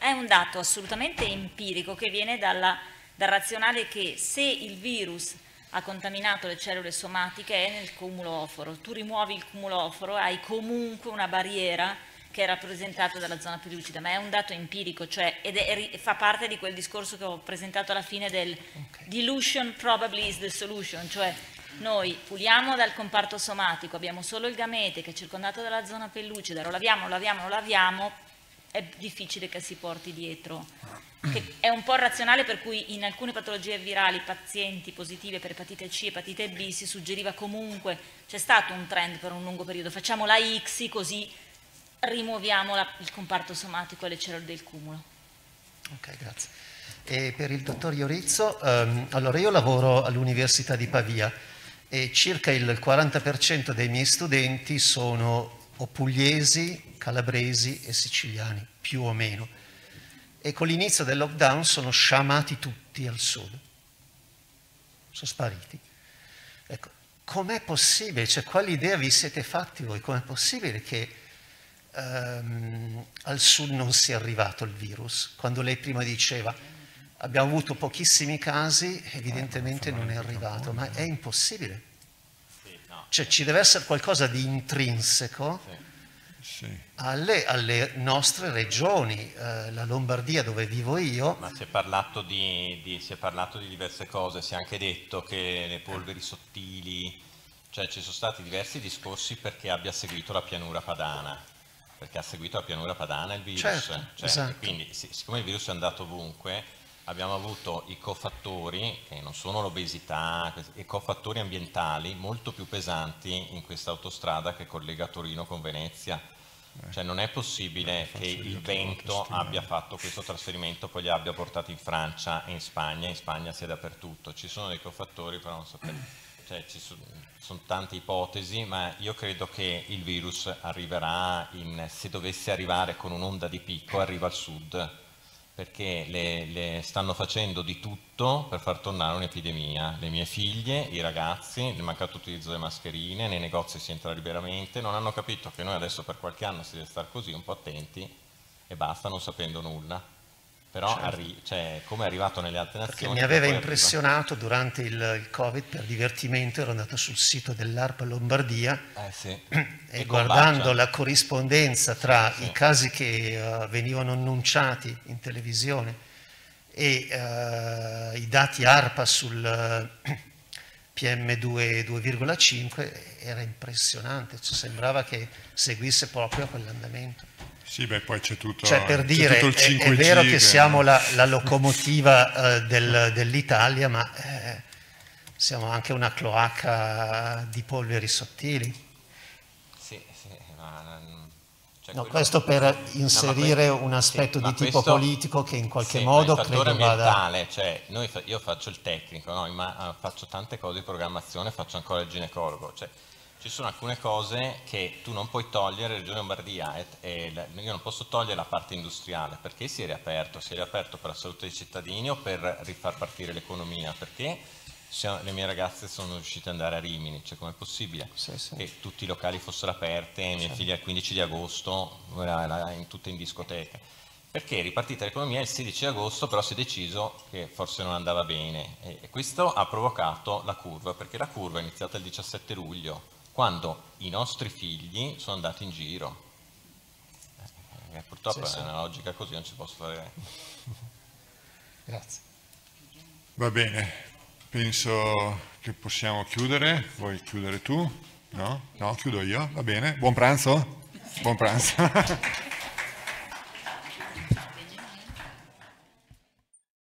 È un dato assolutamente empirico che viene dalla, dal razionale che se il virus ha contaminato le cellule somatiche è nel cumulo oforo, tu rimuovi il cumulo oforo, hai comunque una barriera che è rappresentata dalla zona pellucida, ma è un dato empirico, cioè ed è, fa parte di quel discorso che ho presentato alla fine del okay. Dilution probably is the solution, cioè noi puliamo dal comparto somatico, abbiamo solo il gamete che è circondato dalla zona pellucida, lo laviamo, lo laviamo, lo laviamo, è difficile che si porti dietro, che è un po' razionale per cui in alcune patologie virali pazienti positive per epatite C e epatite B si suggeriva comunque, c'è stato un trend per un lungo periodo, facciamo la X così rimuoviamo la, il comparto somatico e le cellule del cumulo. Ok, grazie. E per il dottor Jorizzo, ehm, allora io lavoro all'Università di Pavia e circa il quaranta per cento dei miei studenti sono o pugliesi, calabresi e siciliani, più o meno. E con l'inizio del lockdown sono sciamati tutti al sud. Sono spariti. Ecco, com'è possibile? Cioè, quale idea vi siete fatti voi? Com'è possibile che um, al sud non sia arrivato il virus? Quando lei prima diceva abbiamo avuto pochissimi casi, evidentemente non è arrivato, ma è impossibile. Cioè ci deve essere qualcosa di intrinseco sì. Sì. Alle, alle nostre regioni, eh, la Lombardia dove vivo io. Ma si è, parlato di, di, si è parlato di diverse cose, si è anche detto che le polveri sottili Cioè ci sono stati diversi discorsi perché abbia seguito la pianura padana, perché ha seguito la pianura padana il virus. Certo, certo. Esatto. Quindi siccome il virus è andato ovunque, abbiamo avuto i cofattori, che non sono l'obesità, i cofattori ambientali molto più pesanti in questa autostrada che collega Torino con Venezia. Cioè non è possibile che il vento abbia fatto questo trasferimento, poi li abbia portati in Francia e in Spagna, in Spagna si è dappertutto. Ci sono dei cofattori, però non so perché. Cioè, ci sono, sono tante ipotesi, ma io credo che il virus arriverà, in, se dovesse arrivare con un'onda di picco, arriva al sud, perché le, le stanno facendo di tutto per far tornare un'epidemia. Le mie figlie, i ragazzi, il mancato utilizzo delle mascherine, nei negozi si entra liberamente, non hanno capito che noi adesso per qualche anno si deve stare così, un po' attenti e basta, non sapendo nulla. Però certo. arri cioè, come è arrivato nelle altre nazioni... Perché mi aveva impressionato arriva... durante il, il Covid, per divertimento ero andato sul sito dell'A R P Lombardia eh sì. e, e guardando combacia. la corrispondenza tra sì. i casi che uh, venivano annunciati in televisione e uh, i dati A R P A sul uh, P M due virgola cinque era impressionante, cioè, sembrava che seguisse proprio quell'andamento. Sì, beh, poi c'è tutto, cioè, per dire, tutto il cinque G. È, è vero che siamo la, la locomotiva eh, del, dell'Italia, ma eh, siamo anche una cloaca di polveri sottili. Sì, sì, ma, cioè, no, questo per inserire no, questo, un aspetto sì, di tipo questo, politico che in qualche sì, modo il credo vada... Cioè, noi, io faccio il tecnico, no? Ma faccio tante cose di programmazione, faccio ancora il ginecologo. Cioè, ci sono alcune cose che tu non puoi togliere, Regione Lombardia, e, e la, io non posso togliere la parte industriale, perché si è riaperto? Si è riaperto per la salute dei cittadini o per rifar partire l'economia? Perché se, le mie ragazze sono riuscite ad andare a Rimini, cioè com'è possibile sì, sì. che tutti i locali fossero aperti, mia certo. figlia il quindici di agosto, era in, tutta in discoteca? Perché è ripartita l'economia il sedici di agosto, però si è deciso che forse non andava bene, e, e questo ha provocato la curva, perché la curva è iniziata il diciassette luglio, quando i nostri figli sono andati in giro. Eh, purtroppo sì, sì. è una logica così, non ci posso fare. Grazie. Va bene, penso che possiamo chiudere. Vuoi chiudere tu? No? No, chiudo io, va bene. Buon pranzo? Buon pranzo.